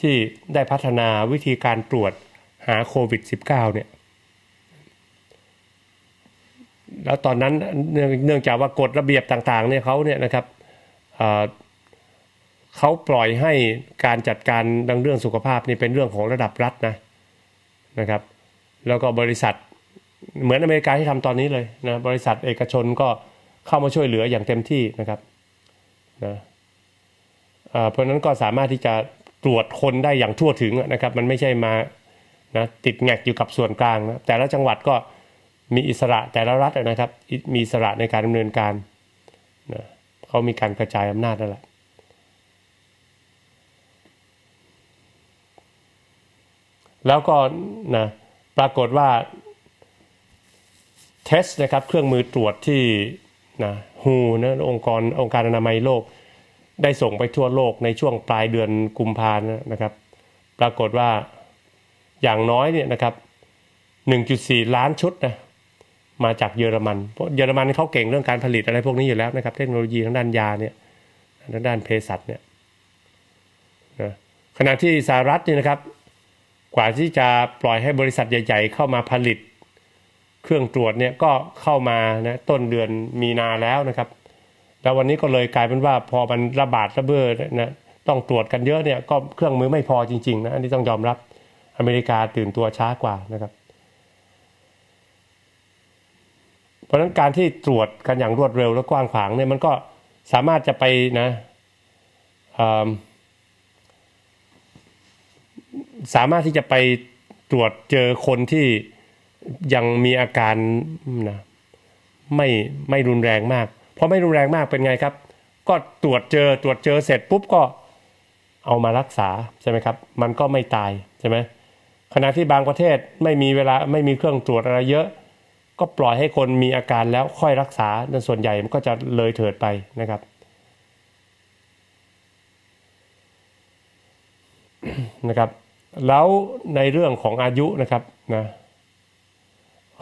ที่ได้พัฒนาวิธีการตรวจหาโควิด -19 เนี่ยแล้วตอนนั้นเนื่องจากว่ากฎระเบียบต่างๆเนี่ยเขาเนี่ยนะครับเขาปล่อยให้การจัดการดังเรื่องสุขภาพนี่เป็นเรื่องของระดับรัฐนะครับแล้วก็บริษัทเหมือนอเมริกาที่ทำตอนนี้เลยนะบริษัทเอกชนก็เข้ามาช่วยเหลืออย่างเต็มที่นะครับนะเพราะนั้นก็สามารถที่จะตรวจคนได้อย่างทั่วถึงนะครับมันไม่ใช่มานะติดแงกอยู่กับส่วนกลางนะแต่ละจังหวัดก็มีอิสระแต่ละรัฐนะครับมีอิสระในการดำเนินการนะเขามีการกระจายอำนาจนั่นแหละแล้วก็นะปรากฏว่าเทสนะครับเครื่องมือตรวจที่นะWHO นะองค์การอนามัยโลกได้ส่งไปทั่วโลกในช่วงปลายเดือนกุมภาพันธ์นะครับปรากฏว่าอย่างน้อยเนี่ยนะครับ 1.4 ล้านชุดนะมาจากเยอรมันเพราะเยอรมันเขาเก่งเรื่องการผลิตอะไรพวกนี้อยู่แล้วนะครับเทคโนโลยีทางด้านยาเนี่ยทางด้านเภสัชเนี่ยนะขณะที่สหรัฐนี่นะครับกว่าที่จะปล่อยให้บริษัทใหญ่ๆเข้ามาผลิตเครื่องตรวจเนี่ยก็เข้ามานะต้นเดือนมีนาแล้วนะครับแล้ววันนี้ก็เลยกลายเป็นว่าพอมันระบาดระเบ้อนะต้องตรวจกันเยอะเนี่ยก็เครื่องมือไม่พอจริงๆนะอันนี้ต้องยอมรับอเมริกาตื่นตัวช้ากว่านะครับเพราะฉะนั้นการที่ตรวจกันอย่างรวดเร็วและกว้างขวางเนี่ยมันก็สามารถจะไปนะสามารถที่จะไปตรวจเจอคนที่ยังมีอาการนะไม่รุนแรงมากพอไม่รุนแรงมากเป็นไงครับก็ตรวจเจอเสร็จปุ๊บก็เอามารักษาใช่ไหมครับมันก็ไม่ตายใช่ไหมขณะที่บางประเทศไม่มีเวลาไม่มีเครื่องตรวจอะไรเยอะก็ปล่อยให้คนมีอาการแล้วค่อยรักษาส่วนใหญ่มันก็จะเลยเถิดไปนะครับ นะครับแล้วในเรื่องของอายุนะครับนะ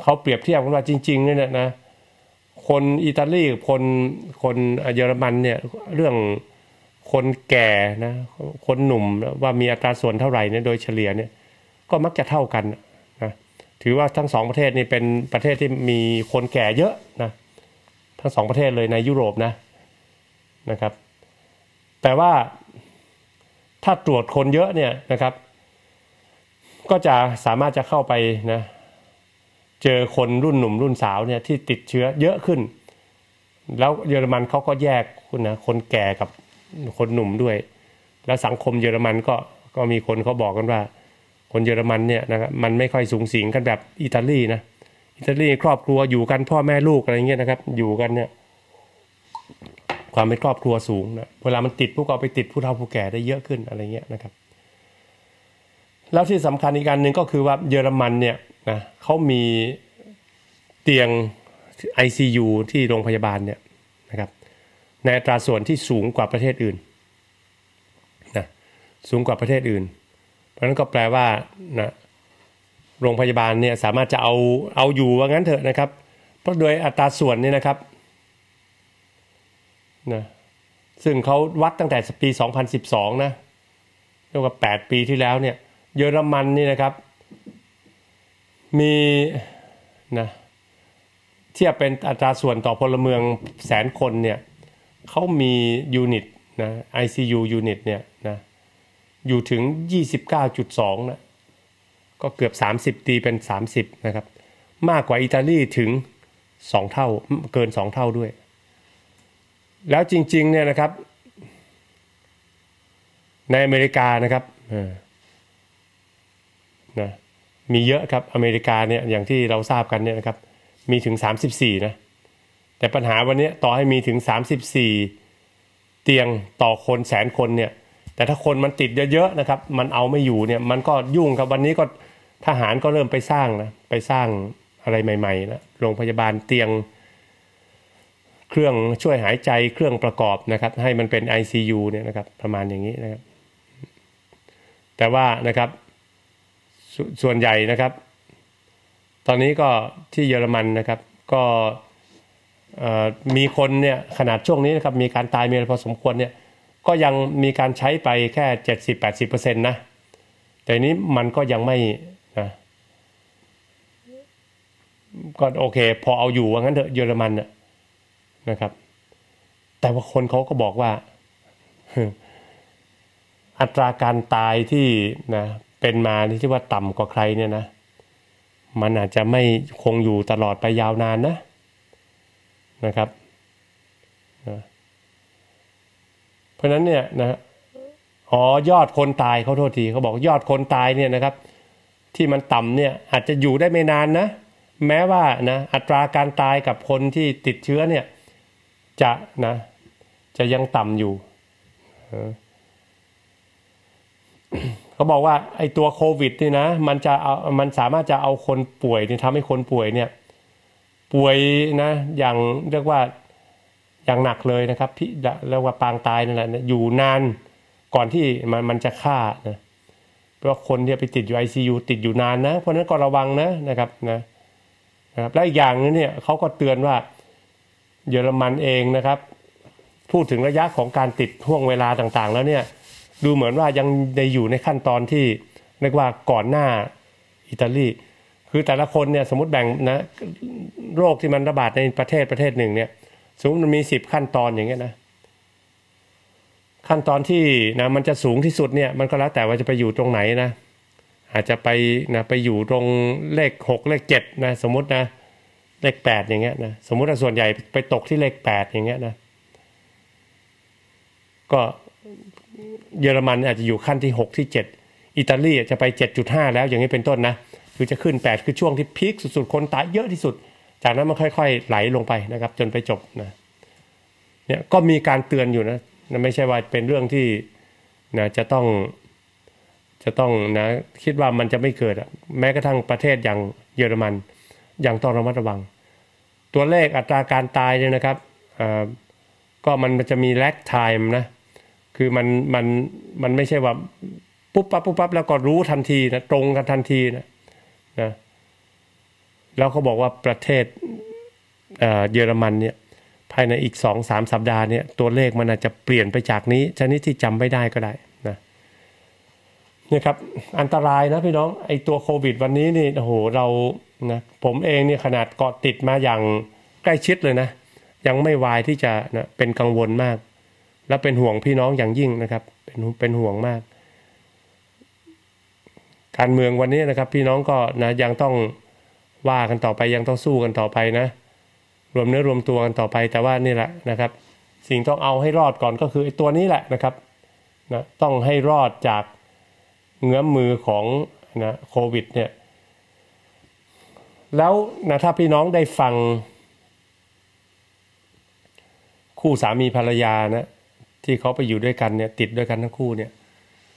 เขาเปรียบเทียบกันว่าจริงๆเนี่ยนะคนอิตาลีกับคนเยอรมันเนี่ยเรื่องคนแก่นะคนหนุ่มว่ามีอัตราส่วนเท่าไหร่เนี่ยโดยเฉลี่ยเนี่ยก็มักจะเท่ากันนะถือว่าทั้ง2ประเทศนี่เป็นประเทศที่มีคนแก่เยอะนะทั้ง2ประเทศเลยในยุโรปนะครับแต่ว่าถ้าตรวจคนเยอะเนี่ยนะครับก็จะสามารถจะเข้าไปนะเจอคนรุ่นหนุ่มรุ่นสาวเนี่ยที่ติดเชื้อเยอะขึ้นแล้วเยอรมันเขาก็แยกนะคนแก่กับคนหนุ่มด้วยแล้วสังคมเยอรมันก็มีคนเขาบอกกันว่าคนเยอรมันเนี่ยนะครับมันไม่ค่อยสุงสิงกันแบบอิตาลีนะอิตาลีครอบครัวอยู่กันพ่อแม่ลูกอะไรเงี้ยนะครับอยู่กันเนี่ย ความเป็นครอบครัวสูงนะเวลามันติดพวกเราไปติดผู้เฒ่าผู้แก่ได้เยอะขึ้นอะไรเงี้ยนะครับแล้วที่สำคัญอีกอันหนึ่งก็คือว่าเยอรมันเนี่ยนะเขามีเตียง ICU ที่โรงพยาบาลเนี่ยนะครับในอัตราส่วนที่สูงกว่าประเทศอื่นนะสูงกว่าประเทศอื่นเพราะฉะนั้นก็แปลว่านะโรงพยาบาลเนี่ยสามารถจะเอาอยู่ว่างั้นเถอะนะครับเพราะโดยอัตราส่วนนี่นะครับนะซึ่งเขาวัดตั้งแต่ปี2012นะเรียกว่า8ปีที่แล้วเนี่ยเยอรมันนี่นะครับมีนะเทียบเป็นอัตราส่วนต่อพลเมืองแสนคนเนี่ยเขามียูนิตนะ ICU ยูนิตเนี่ยนะอยู่ถึง 29.2 นะก็เกือบ30ตีเป็น30นะครับมากกว่าอิตาลีถึง2เท่าเกิน2เท่าด้วยแล้วจริงๆเนี่ยนะครับในอเมริกานะครับนะมีเยอะครับอเมริกาเนี่ยอย่างที่เราทราบกันเนี่ยนะครับมีถึง34นะแต่ปัญหาวันนี้ต่อให้มีถึง34เตียงต่อคนแสนคนเนี่ยแต่ถ้าคนมันติดเยอะๆนะครับมันเอาไม่อยู่เนี่ยมันก็ยุ่งครับวันนี้ก็ทหารก็เริ่มไปสร้างนะไปสร้างอะไรใหม่ๆนะโรงพยาบาลเตียงเครื่องช่วยหายใจเครื่องประกอบนะครับให้มันเป็น ICU เนี่ยนะครับประมาณอย่างนี้นะครับแต่ว่านะครับส่วนใหญ่นะครับตอนนี้ก็ที่เยอรมันนะครับก็มีคนเนี่ยขนาดช่วงนี้นะครับมีการตายมีอะไรพอสมควรเนี่ยก็ยังมีการใช้ไปแค่ 70-80% นะแต่นี้มันก็ยังไม่นะก็โอเคพอเอาอยู่ว่างั้นเถอะเยอรมันนะครับแต่ว่าคนเขาก็บอกว่าอัตราการตายที่นะเป็นมาที่ว่าต่ำกว่าใครเนี่ยนะมันอาจจะไม่คงอยู่ตลอดไปยาวนานนะครับเพราะฉะนั้นเนี่ยนะยอดคนตายเขาโทษทีเขาบอกยอดคนตายเนี่ยนะครับที่มันต่ำเนี่ยอาจจะอยู่ได้ไม่นานนะแม้ว่านะอัตราการตายกับคนที่ติดเชื้อเนี่ยจะนะจะยังต่ำอยู่ เขาบอกว่าไอ้ตัวโควิดนี่นะมันสามารถจะเอาคนป่วยเนี่ยทำให้คนป่วยเนี่ยป่วยนะอย่างเรียกว่าอย่างหนักเลยนะครับพี่เรียกว่าปางตายนั่นแหละอยู่นานก่อนที่มันจะฆ่านะเพราะคนที่ไปติดอยู่ ICU ติดอยู่นานนะเพราะฉะนั้นก็ระวังนะครับนะครับและอีกอย่างนึงเนี่ยเขาก็เตือนว่าเยอรมันเองนะครับพูดถึงระยะของการติดห่วงเวลาต่างๆแล้วเนี่ยดูเหมือนว่ายังได้อยู่ในขั้นตอนที่เรียกว่าก่อนหน้าอิตาลีคือแต่ละคนเนี่ยสมมติแบ่งนะโรคที่มันระบาดในประเทศหนึ่งเนี่ยสมมติมันมี10ขั้นตอนอย่างเงี้ยนะขั้นตอนที่นะมันจะสูงที่สุดเนี่ยมันก็แล้วแต่ว่าจะไปอยู่ตรงไหนนะอาจจะไปนะไปอยู่ตรงเลข6เลข7นะสมมตินะเลข8อย่างเงี้ยนะสมมติว่าส่วนใหญ่ไปตกที่เลข8อย่างเงี้ยนะก็เยอรมันอาจจะอยู่ขั้นที่6ที่7อิตาลีจะไป 7.5 แล้วอย่างนี้เป็นต้นนะคือจะขึ้น8คือช่วงที่พีคสุดๆคนตายเยอะที่สุดจากนั้นมันค่อยๆไหลลงไปนะครับจนไปจบนะเนี่ยก็มีการเตือนอยู่นะไม่ใช่ว่าเป็นเรื่องที่นะจะต้องนะคิดว่ามันจะไม่เกิดแม้กระทั่งประเทศอย่างเยอรมันอย่างต้องระมัดระวังตัวเลขอัตราการตายเนี่ยนะครับก็มันจะมี lag time นะคือมันไม่ใช่ว่าปุ๊บปั๊บแล้วก็รู้ทันทีนะตรงกันทันทีนะแล้วเขาบอกว่าประเทศเยอรมันเนี่ยภายในอีก 2-3 สัปดาห์เนี่ยตัวเลขมันอาจจะเปลี่ยนไปจากนี้ชนิดที่จำไม่ได้ก็ได้นะนี่ครับอันตรายนะพี่น้องไอตัวโควิดวันนี้นี่โอ้โหเรานะผมเองเนี่ยขนาดเกาะติดมาอย่างใกล้ชิดเลยนะยังไม่วายที่จะนะเป็นกังวลมากและเป็นห่วงพี่น้องอย่างยิ่งนะครับเป็นห่วงมากการเมืองวันนี้นะครับพี่น้องก็นะยังต้องว่ากันต่อไปยังต้องสู้กันต่อไปนะรวมเนื้อรวมตัวกันต่อไปแต่ว่านี่แหละนะครับสิ่งต้องเอาให้รอดก่อนก็คือไอ้ตัวนี้แหละนะครับนะต้องให้รอดจากเงื้อมมือของนะโควิดเนี่ยแล้วนะถ้าพี่น้องได้ฟัง คู่สามีภรรยานะที่เขาไปอยู่ด้วยกันเนี่ยติดด้วยกันทั้งคู่เนี่ย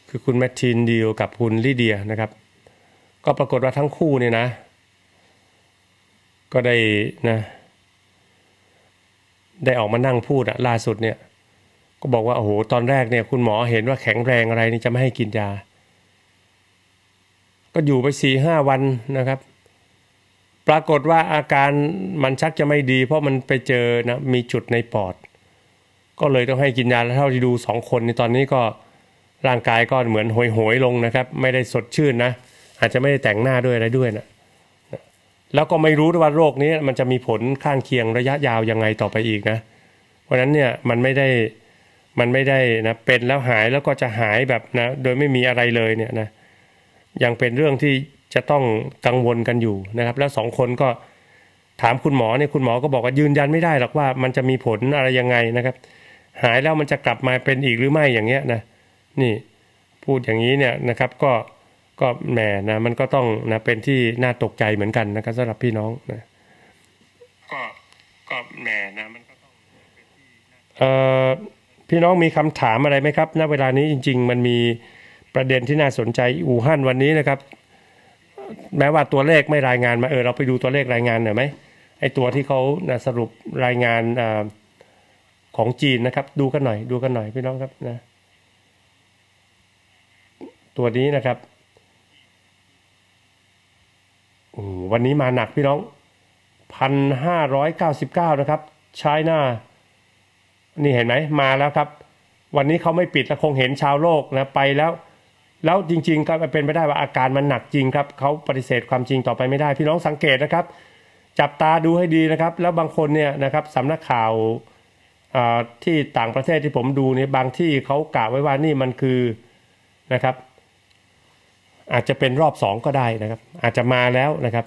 คือคุณแมทธินดิวกับคุณลิเดียนะครับก็ปรากฏว่าทั้งคู่เนี่ยนะก็ได้นะได้ออกมานั่งพูดอะล่าสุดเนี่ยก็บอกว่าโอ้โหตอนแรกเนี่ยคุณหมอเห็นว่าแข็งแรงอะไรนี่จะไม่ให้กินยาก็อยู่ไป 4-5 วันนะครับปรากฏว่าอาการมันชักจะไม่ดีเพราะมันไปเจอนะมีจุดในปอดก็เลยต้องให้กินยาแล้วเท่าที่ดู2คนในตอนนี้ก็ร่างกายก็เหมือนหอยๆลงนะครับไม่ได้สดชื่นนะอาจจะไม่ได้แต่งหน้าด้วยอะไรด้วยนะแล้วก็ไม่รู้ว่าโรคนี้มันจะมีผลข้างเคียงระยะยาวยังไงต่อไปอีกนะเพราะฉะนั้นเนี่ยมันไม่ได้นะเป็นแล้วหายแล้วก็จะหายแบบนะโดยไม่มีอะไรเลยเนี่ยนะยังเป็นเรื่องที่จะต้องกังวลกันอยู่นะครับแล้ว2คนก็ถามคุณหมอเนี่ยคุณหมอก็บอกว่ายืนยันไม่ได้หรอกว่ามันจะมีผลอะไรยังไงนะครับหายแล้วมันจะกลับมาเป็นอีกหรือไม่อย่างเงี้ยนะนี่พูดอย่างนี้เนี่ยนะครับก็แหมนะมันก็ต้องนะเป็นที่น่าตกใจเหมือนกันนะครับสำหรับพี่น้องนะก็แหมนะมันก็ต้องเป็นที่พี่น้องมีคำถามอะไรไหมครับณเวลานี้จริงๆมันมีประเด็นที่น่าสนใจอู่ฮั่นวันนี้นะครับแม้ว่าตัวเลขไม่รายงานมาเราไปดูตัวเลขรายงานหน่อยไหมไอตัวที่เขาสรุปรายงานของจีนนะครับดูกันหน่อยพี่น้องครับนะตัวนี้นะครับวันนี้มาหนักพี่น้อง 1,599 นะครับไชน่านี่เห็นไหมมาแล้วครับวันนี้เขาไม่ปิดแล้วคงเห็นชาวโลกนะไปแล้วจริงๆก็เป็นไปได้ว่าอาการมันหนักจริงครับเขาปฏิเสธความจริงต่อไปไม่ได้พี่น้องสังเกตนะครับจับตาดูให้ดีนะครับแล้วบางคนเนี่ยนะครับสำนักข่าวที่ต่างประเทศที่ผมดูเนี่ยบางที่เขากล่าวไว้ว่านี่มันคือนะครับอาจจะเป็นรอบ2ก็ได้นะครับอาจจะมาแล้วนะครับ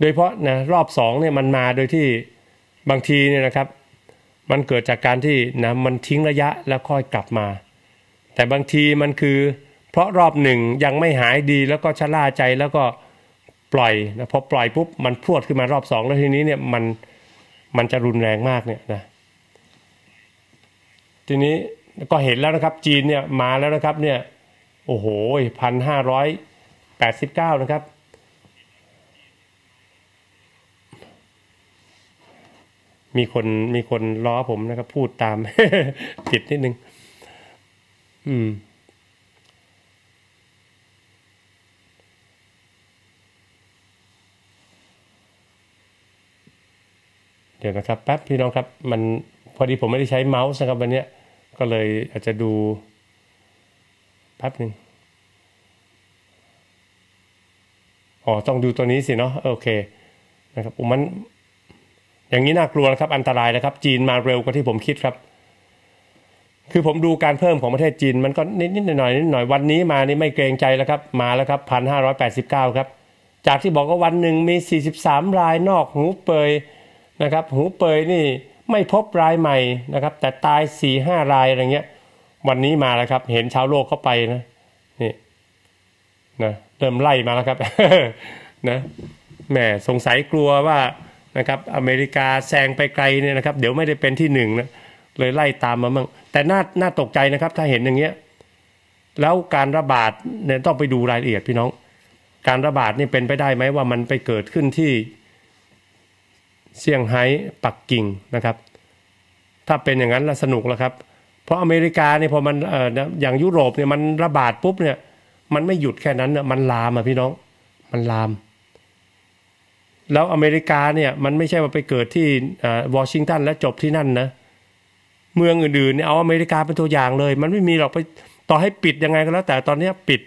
โดยเพราะนะรอบ2เนี่ยมันมาโดยที่บางทีเนี่ยนะครับมันเกิดจากการที่นะมันทิ้งระยะแล้วค่อยกลับมาแต่บางทีมันคือเพราะรอบหนึ่งยังไม่หายดีแล้วก็ชะล่าใจแล้วก็ปล่อยนะพอปล่อยปุ๊บมันพรวดขึ้นมารอบ2แล้วทีนี้เนี่ยมันจะรุนแรงมากเนี่ยนะทีนี้ก็เห็นแล้วนะครับจีนเนี่ยมาแล้วนะครับเนี่ยโอ้โห 1,589 นะครับมีคนล้อผมนะครับพูดตาม ผิดนิดนึงเดี๋ยวนะครับแป๊บพี่น้องครับมันพอดีผมไม่ได้ใช้เมาส์นะครับวันนี้ก็เลยอาจจะดูแป๊บนึงอ๋อต้องดูตัวนี้สิเนาะโอเคนะครับมันอย่างนี้น่ากลัวนะครับอันตรายนะครับจีนมาเร็วกว่าที่ผมคิดครับคือผมดูการเพิ่มของประเทศจีนมันก็นิดหน่อยวันนี้มานี่ไม่เกรงใจแล้วครับมาแล้วครับ 1,589 ครับจากที่บอกว่าวันหนึ่งมี43รายนอกหูเปยนะครับหูเปยนี่ไม่พบรายใหม่นะครับแต่ตาย 4-5 รายอะไรเงี้ยวันนี้มาแล้วครับเห็นชาวโลกเข้าไปนะนี่นะเริ่มไล่มาแล้วครับ นะแหมสงสัยกลัวว่านะครับอเมริกาแซงไปไกลเนี่ยนะครับเดี๋ยวไม่ได้เป็นที่1นะเลยไล่ตามมามั่งแต่น่าตกใจนะครับถ้าเห็นอย่างเงี้ยแล้วการระบาดเนี่ยต้องไปดูรายละเอียดพี่น้องการระบาดนี่เป็นไปได้ไหมว่ามันไปเกิดขึ้นที่เซี่ยงไฮ้ปักกิ่งนะครับถ้าเป็นอย่างนั้นละสนุกแล้วครับเพราะอเมริกาเนี่ยพอมันอย่างยุโรปเนี่ยมันระบาดปุ๊บเนี่ยมันไม่หยุดแค่นั้นนะมันลามพี่น้องมันลามแล้วอเมริกาเนี่ยมันไม่ใช่ว่าไปเกิดที่วอชิงตันแล้วจบที่นั่นนะเมืองอื่นๆเนี่ยเอาอเมริกาเป็นตัวอย่างเลยมันไม่มีหรอกไปต่อให้ปิดยังไงก็แล้วแต่ตอนนี้ปิด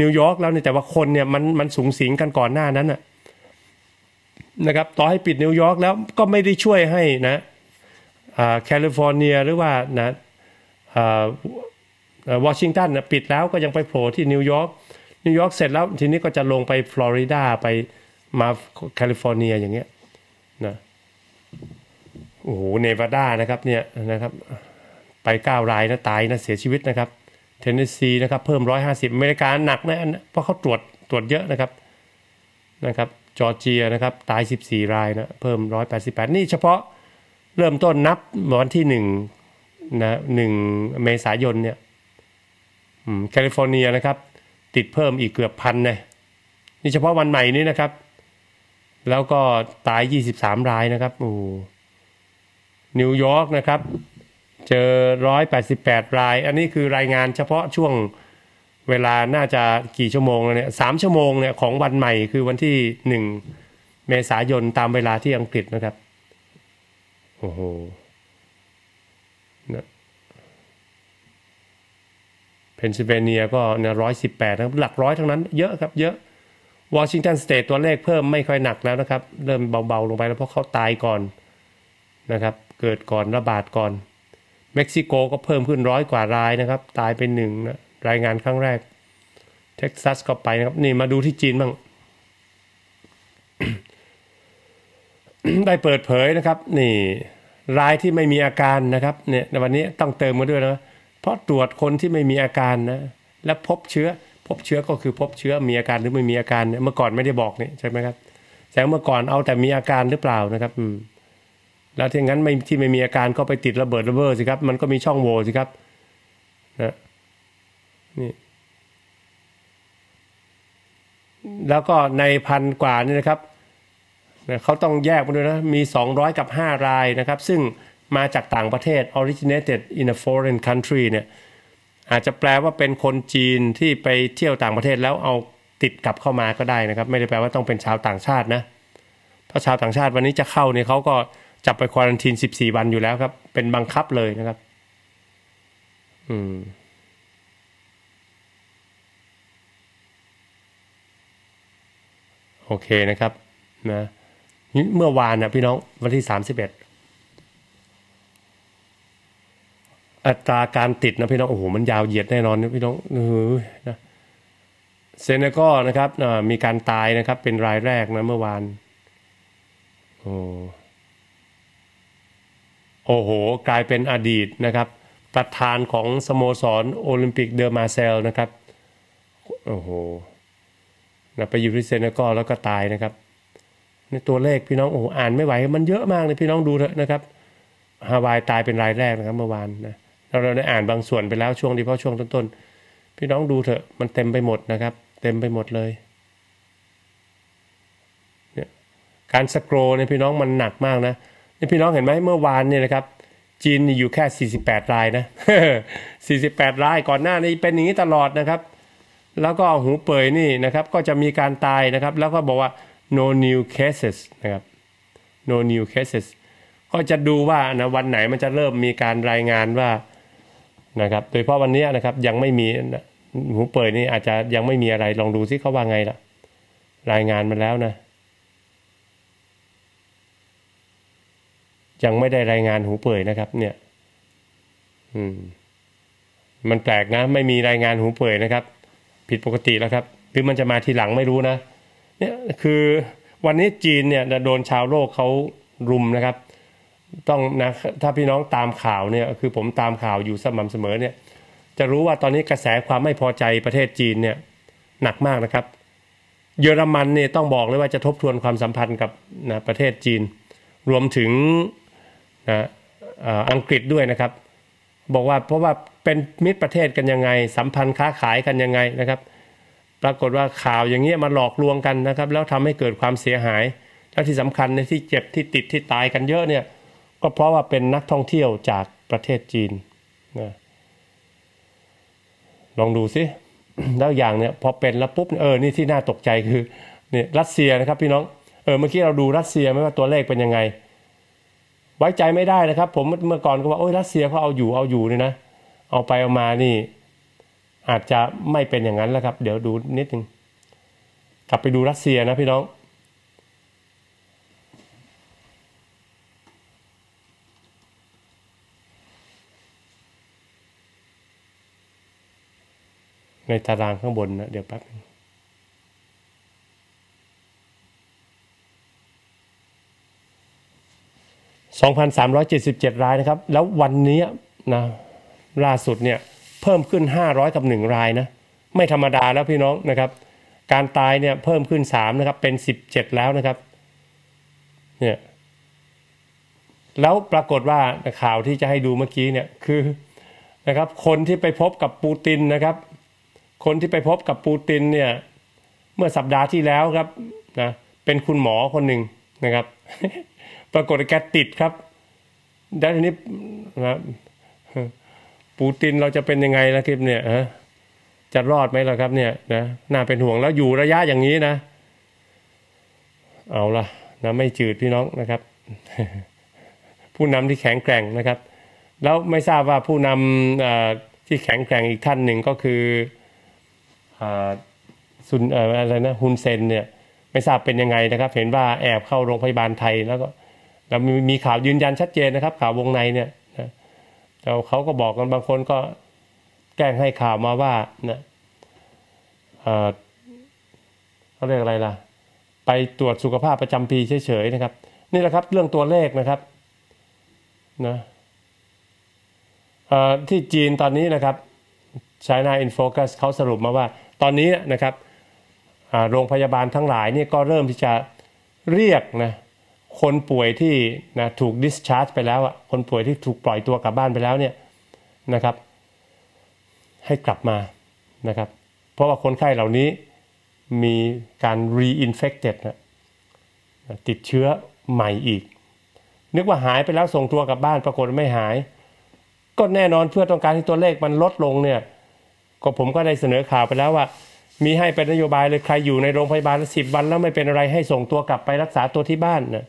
นิวยอร์กแล้วเนี่ยแต่ว่าคนเนี่ยมันสูงสิงกันก่อนหน้านั้นนะครับต่อให้ปิดนิวยอร์กแล้วก็ไม่ได้ช่วยให้นะแคลิฟอร์เนียหรือว่านะวอชิงตันนะปิดแล้วก็ยังไปโผล่ที่นิวยอร์กเสร็จแล้วทีนี้ก็จะลงไปฟลอริดาไปมาแคลิฟอร์เนียอย่างเงี้ยนะโอ้โหเนวาดานะครับเนี่ยนะครับไป9 รายนะตายนะเสียชีวิตนะครับเทนเนสซีนะครับเพิ่ม150อเมริกาหนักนะเพราะเขาตรวจเยอะนะครับจอร์เจียนะครับตาย14 รายนะเพิ่ม188นี่เฉพาะ เริ่มต้นนับวันที่1นะ1เมษายนเนี่ยแคลิฟอร์เนียนะครับติดเพิ่มอีกเกือบพันเลยนี่เฉพาะวันใหม่นี้นะครับแล้วก็ตาย23รายนะครับโอ้นิวยอร์กนะครับเจอ188รายอันนี้คือรายงานเฉพาะช่วงเวลาน่าจะกี่ชั่วโมงเนี่ย3ชั่วโมงเนี่ยของวันใหม่คือวันที่1เมษายนตามเวลาที่อังกฤษนะครับโอ้โหนะเพนซิลเวเนียก็เนี่ย118นะครับหลักร้อยทั้งนั้นเยอะครับเยอะวอชิงตันสเตทตัวเลขเพิ่มไม่ค่อยหนักแล้วนะครับเริ่มเบาๆลงไปแล้วเพราะเขาตายก่อนนะครับเกิดก่อนระบาดก่อนเม็กซิโกก็เพิ่มขึ้น100กว่ารายนะครับตายไป1นะรายงานครั้งแรกเท็กซัสก็ไปนะครับนี่มาดูที่จีนบ้าง ได้เปิดเผยนะครับนี่รายที่ไม่มีอาการนะครับเนี่ยในวันนี้ต้องเติมมาด้วยนะเพราะตรวจคนที่ไม่มีอาการนะและพบเชื้อก็คือพบเชื้อมีอาการหรือไม่มีอาการเนี่ยเมื่อก่อนไม่ได้บอกเนี่ยใช่ไหมครับแต่เมื่อก่อนเอาแต่มีอาการหรือเปล่านะครับแล้วถ้างั้นที่ไม่มีอาการก็ไปติดระเบิดระเบ้อสิครับมันก็มีช่องโหว่สิครับนะนี่แล้วก็ในพันกว่านี่นะครับเขาต้องแยกมาด้วยนะมี200กับ5รายนะครับซึ่งมาจากต่างประเทศ originated in a foreign country เนี่ยอาจจะแปลว่าเป็นคนจีนที่ไปเที่ยวต่างประเทศแล้วเอาติดกลับเข้ามาก็ได้นะครับไม่ได้แปลว่าต้องเป็นชาวต่างชาตินะเพราะชาวต่างชาติวันนี้จะเข้าเนี่ยเขาก็จับไปควอรันทีน14วันอยู่แล้วครับเป็นบังคับเลยนะครับโอเคนะครับนะเมื่อวานนะพี่น้องวันที่31อัตราการติดนะพี่น้องโอ้โหมันยาวเหยียดแน่นอนนะพี่น้องนะเซเนกัลนะครับมีการตายนะครับเป็นรายแรกนะเมื่อวานโอ้โหกลายเป็นอดีตนะครับประธานของสโมสรโอลิมปิกเดอมาเซลนะครับโอ้โหนะไปอยู่ที่เซเนกัลแล้วก็ตายนะครับในตัวเลขพี่น้องโอ้โหอ่านไม่ไหวมันเยอะมากเลยพี่น้องดูเถอะนะครับฮาวายตายเป็นรายแรกนะครับเมื่อวานนะเราได้อ่านบางส่วนไปแล้วช่วงที่เพราะช่วงต้นๆพี่น้องดูเถอะมันเต็มไปหมดนะครับเต็มไปหมดเลยเนี่ยการสครอลเนี่ยพี่น้องมันหนักมากนะพี่น้องเห็นไหมเมื่อวานเนี่ยนะครับจีนอยู่แค่48รายนะ48รายก่อนหน้านี้เป็นอย่างนี้ตลอดนะครับแล้วก็หูเป่ยนี่นะครับก็จะมีการตายนะครับแล้วก็บอกว่า no new cases นะครับ no new cases ก็จะดูว่านะวันไหนมันจะเริ่มมีการรายงานว่านะครับโดยเฉพาะวันนี้นะครับยังไม่มีหูเป่ยนี่อาจจะยังไม่มีอะไรลองดูซิเขาว่าไงล่ะรายงานมาแล้วนะยังไม่ได้รายงานหูเป่ยนะครับเนี่ยมันแปลกนะไม่มีรายงานหูเป่ยนะครับผิดปกติแล้วครับหรือมันจะมาทีหลังไม่รู้นะเนี่ยคือวันนี้จีนเนี่ยโดนชาวโลกเขารุมนะครับต้องนะถ้าพี่น้องตามข่าวเนี่ยคือผมตามข่าวอยู่สม่ำเสมอเนี่ยจะรู้ว่าตอนนี้กระแสความไม่พอใจประเทศจีนเนี่ยหนักมากนะครับเยอรมันเนี่ยต้องบอกเลยว่าจะทบทวนความสัมพันธ์กับนะประเทศจีนรวมถึงอังกฤษด้วยนะครับบอกว่าเพราะว่าเป็นมิตรประเทศกันยังไงสัมพันธ์ค้าขายกันยังไงนะครับปรากฏว่าข่าวอย่างเงี้ยมาหลอกลวงกันนะครับแล้วทำให้เกิดความเสียหายแล้วที่สำคัญในที่เจ็บที่ติดที่ตายกันเยอะเนี่ยก็เพราะว่าเป็นนักท่องเที่ยวจากประเทศจีนนะลองดูสิแล้วอย่างเนี่ยพอเป็นแล้วปุ๊บนี่ที่น่าตกใจคือเนี่ยรัสเซียนะครับพี่น้องเมื่อกี้เราดูรัสเซียไหมว่าตัวเลขเป็นยังไงไว้ใจไม่ได้นะครับผมเมื่อก่อนก็ว่าโอ้ยรัสเซียเขาเอาอยู่เนี่ยนะเอาไปเอามานี่อาจจะไม่เป็นอย่างนั้นแล้วครับเดี๋ยวดูนิดนึงกลับไปดูรัสเซียนะพี่น้องในตารางข้างบนนะเดี๋ยวแป๊บนึง2,377 รายนะครับแล้ววันนี้นะล่าสุดเนี่ยเพิ่มขึ้น500กับ1รายนะไม่ธรรมดาแล้วพี่น้องนะครับการตายเนี่ยเพิ่มขึ้น3นะครับเป็น17แล้วนะครับเนี่ย แล้วปรากฏว่าข่าวที่จะให้ดูเมื่อกี้เนี่ยคือนะครับคนที่ไปพบกับปูตินนะครับคนที่ไปพบกับปูตินเนี่ยเมื่อสัปดาห์ที่แล้วครับนะเป็นคุณหมอคนหนึ่งนะครับ ปรากฏแกติดครับด้านนี้นะปูตินเราจะเป็นยังไงล่ะครับเนี่ยจะรอดไหมล่ะครับเนี่ยนะน่าเป็นห่วงแล้วอยู่ระยะอย่างนี้นะเอาล่ะนะไม่จืดพี่น้องนะครับ ผู้นำที่แข็งแกร่งนะครับแล้วไม่ทราบว่าผู้นำที่แข็งแกร่งอีกท่านหนึ่งก็คืออะไรนะฮุนเซนเนี่ยไม่ทราบเป็นยังไงนะครับเห็นว่าแอบเข้าโรงพยาบาลไทยแล้วก็แล้วมีข่าวยืนยันชัดเจนนะครับข่าววงในเนี่ยนะเขาก็บอกกันบางคนก็แกล้งให้ข่าวมาว่านะเขาเรียกอะไรล่ะไปตรวจสุขภาพประจำปีเฉยๆนะครับนี่แหละครับเรื่องตัวเลขนะครับนะที่จีนตอนนี้นะครับ China in Focus เขาสรุปมาว่าตอนนี้นะครับโรงพยาบาลทั้งหลายเนี่ยก็เริ่มที่จะเรียกนะคนป่วยที่นะถูกดิสชาร์จไปแล้วอ่ะคนป่วยที่ถูกปล่อยตัวกลับบ้านไปแล้วเนี่ยนะครับให้กลับมานะครับเพราะว่าคนไข้เหล่านี้มีการ reinfected นะติดเชื้อใหม่อีกนึกว่าหายไปแล้วส่งตัวกลับบ้านปรากฏไม่หายก็แน่นอนเพื่อต้องการให้ตัวเลขมันลดลงเนี่ยก็ผมก็ได้เสนอข่าวไปแล้วว่ามีให้เป็นนโยบายเลยใครอยู่ในโรงพยาบาล10 วันแล้วไม่เป็นอะไรให้ส่งตัวกลับไปรักษาตัวที่บ้านนะ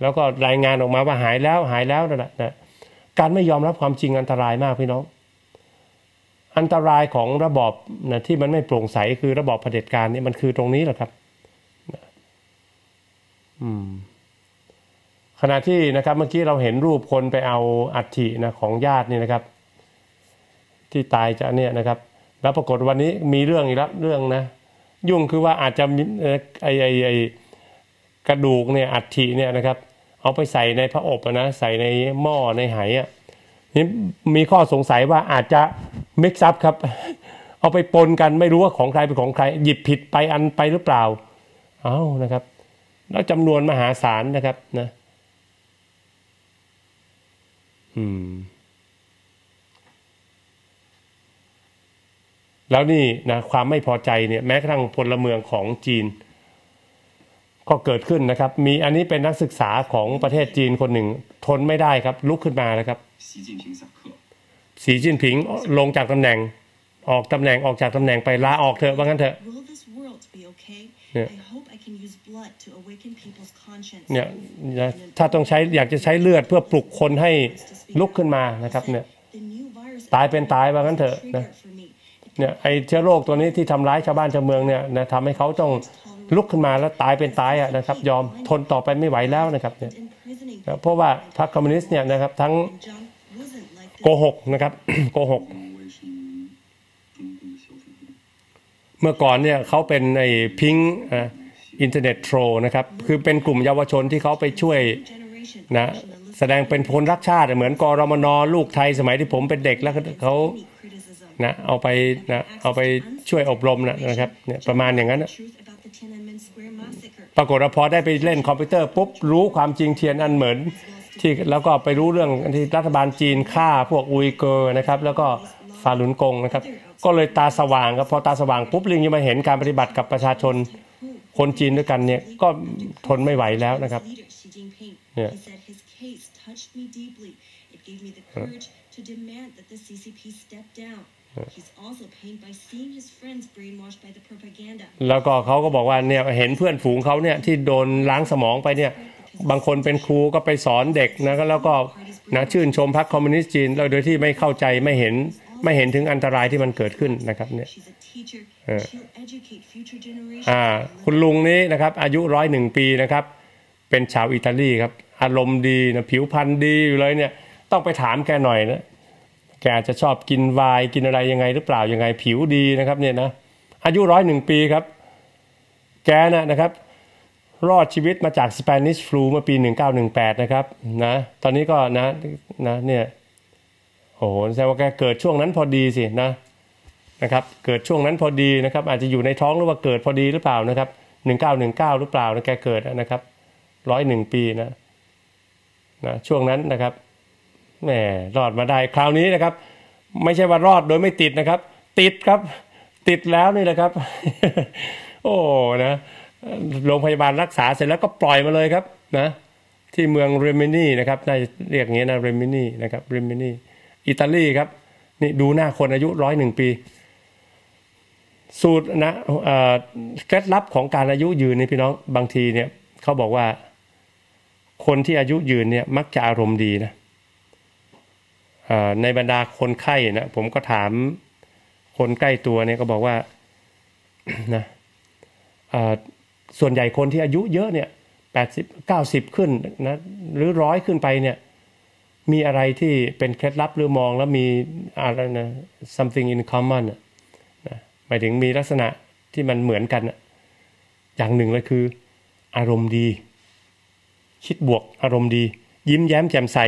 แล้วก็รายงานออกมาว่าหายแล้วนั่นแหละนะการไม่ยอมรับความจริงอันตรายมากพี่น้องอันตรายของระบอบนะที่มันไม่โปร่งใสคือระบอบเผด็จการนี่มันคือตรงนี้แหละครับขณะที่นะครับเมื่อกี้เราเห็นรูปคนไปเอาอัฐินะของญาตินี่นะครับที่ตายจากเนี่ยนะครับแล้วปรากฏวันนี้มีเรื่องอีกแล้วเรื่องนะยุ่งคือว่าอาจจะไอ้กระดูกเนี่ยอัฐิเนี่ยนะครับเอาไปใส่ในพระอบนะใส่ในหม้อในไหอ่ะนี่มีข้อสงสัยว่าอาจจะมิกซ์อัพครับเอาไปปนกันไม่รู้ว่าของใครเป็นของใครหยิบผิดไปอันไปหรือเปล่าเอานะครับแล้วจำนวนมหาศาลนะครับนะแล้วนี่นะความไม่พอใจเนี่ยแม้กระทั่งพลเมืองของจีนก็เกิดขึ้นนะครับมีอันนี้เป็นนักศึกษาของประเทศจีนคนหนึ่งทนไม่ได้ครับลุกขึ้นมานะครับสีจิ้นผิงลงจากตำแหน่งออกจากตำแหน่งไปลาออกเถอะว่างั้นเถอะเนี่ยถ้าต้องใช้อยากจะใช้เลือดเพื่อปลุกคนให้ลุกขึ้นมานะครับเนี่ยตายเป็นตายว่างั้นเถอะนะเนี่ยไอเชื้อโรคตัวนี้ที่ทำร้ายชาวบ้านชาวเมืองเนี่ยนะทำให้เขาต้องลุกขึ้นมาแล้วตายเป็นตายอ่ะนะครับยอมทนต่อไปไม่ไหวแล้วนะครับเนี่ยเพราะว่าพรรคคอมมิวนิสต์เนี่ยนะครับทั้งโกหกนะครับ โกหกเมื่อก่อนเนี่ยเขาเป็นไอ้พิงค์อินเทอร์เน็ตโทรนะครับคือเป็นกลุ่มเยาวชนที่เขาไปช่วยนะแสดงเป็นคนรักชาติเหมือนกรมนลูกไทยสมัยที่ผมเป็นเด็กแล้วเขานะเอาไปช่วยอบรมนะครับเนี่ยประมาณอย่างนั้นปรากฏว่าพอได้ไปเล่นคอมพิวเตอร์ปุ๊บรู้ความจริงเทียนอันเหมือนที่แล้วก็ไปรู้เรื่องที่รัฐบาลจีนฆ่าพวกอุยเกอร์นะครับแล้วก็ฟาลุนกงนะครับก็เลยตาสว่างครับพอตาสว่างปุ๊บลิงยังมาเห็นการปฏิบัติกับประชาชนคนจีนด้วยกันเนี่ยก็ทนไม่ไหวแล้วนะครับเนี่ยแล้วก็เขาก็บอกว่าเนี่ยเห็นเพื่อนฝูงเขาเนี่ยที่โดนล้างสมองไปเนี่ยบางคนเป็นครูก็ไปสอนเด็กนะแล้วก็นะชื่นชมพรรคคอมมิวนิสต์จีนโดยที่ไม่เข้าใจไม่เห็นถึงอันตรายที่มันเกิดขึ้นนะครับเนี่ยคุณลุงนี้นะครับอายุ101 ปีนะครับเป็นชาวอิตาลีครับอารมณ์ดีนะผิวพรรณดีอยู่เลยเนี่ยต้องไปถามแกหน่อยนะแกจะชอบกินไวน์กินอะไรยังไงหรือเปล่ายังไงผิวดีนะครับเนี่ยนะอายุ101 ปีครับแกนะครับรอดชีวิตมาจากสเปนิชฟลูเมื่อปี1918นะครับนะตอนนี้ก็นะเนี่ยโอ้โหแสดงว่าแกเกิดช่วงนั้นพอดีสินะครับเกิดช่วงนั้นพอดีนะครับอาจจะอยู่ในท้องหรือว่าเกิดพอดีหรือเปล่านะครับ1919หรือเปล่านะแกเกิดนะครับ101 ปีนะ นะช่วงนั้นนะครับแหมรอดมาได้คราวนี้นะครับไม่ใช่ว่ารอดโดยไม่ติดนะครับติดครับติดแล้วนี่แหละครับ โอ้นะโรงพยาบาลรักษาเสร็จแล้วก็ปล่อยมาเลยครับนะที่เมืองเรมินีนะครับน่าจะเรียกอย่างนี้นะเรมินีนะครับเรมินีอิตาลีครับนี่ดูหน้าคนอายุ101 ปีสูตรนะเคล็ดลับของการอายุยืนนี่พี่น้องบางทีเนี่ยเขาบอกว่าคนที่อายุยืนเนี่ยมักจะอารมณ์ดีนะในบรรดาคนไข้นะผมก็ถามคนใกล้ตัวเนี่ยก็บอกว่านะส่วนใหญ่คนที่อายุเยอะเนี่ย80 90ขึ้นนะหรือ100ขึ้นไปเนี่ยมีอะไรที่เป็นเคล็ดลับหรือมองแล้วมีอะไรนะ something in common นะหมายถึงมีลักษณะที่มันเหมือนกันนะอย่างหนึ่งเลยคืออารมณ์ดีคิดบวกอารมณ์ดียิ้มแย้มแจ่มใส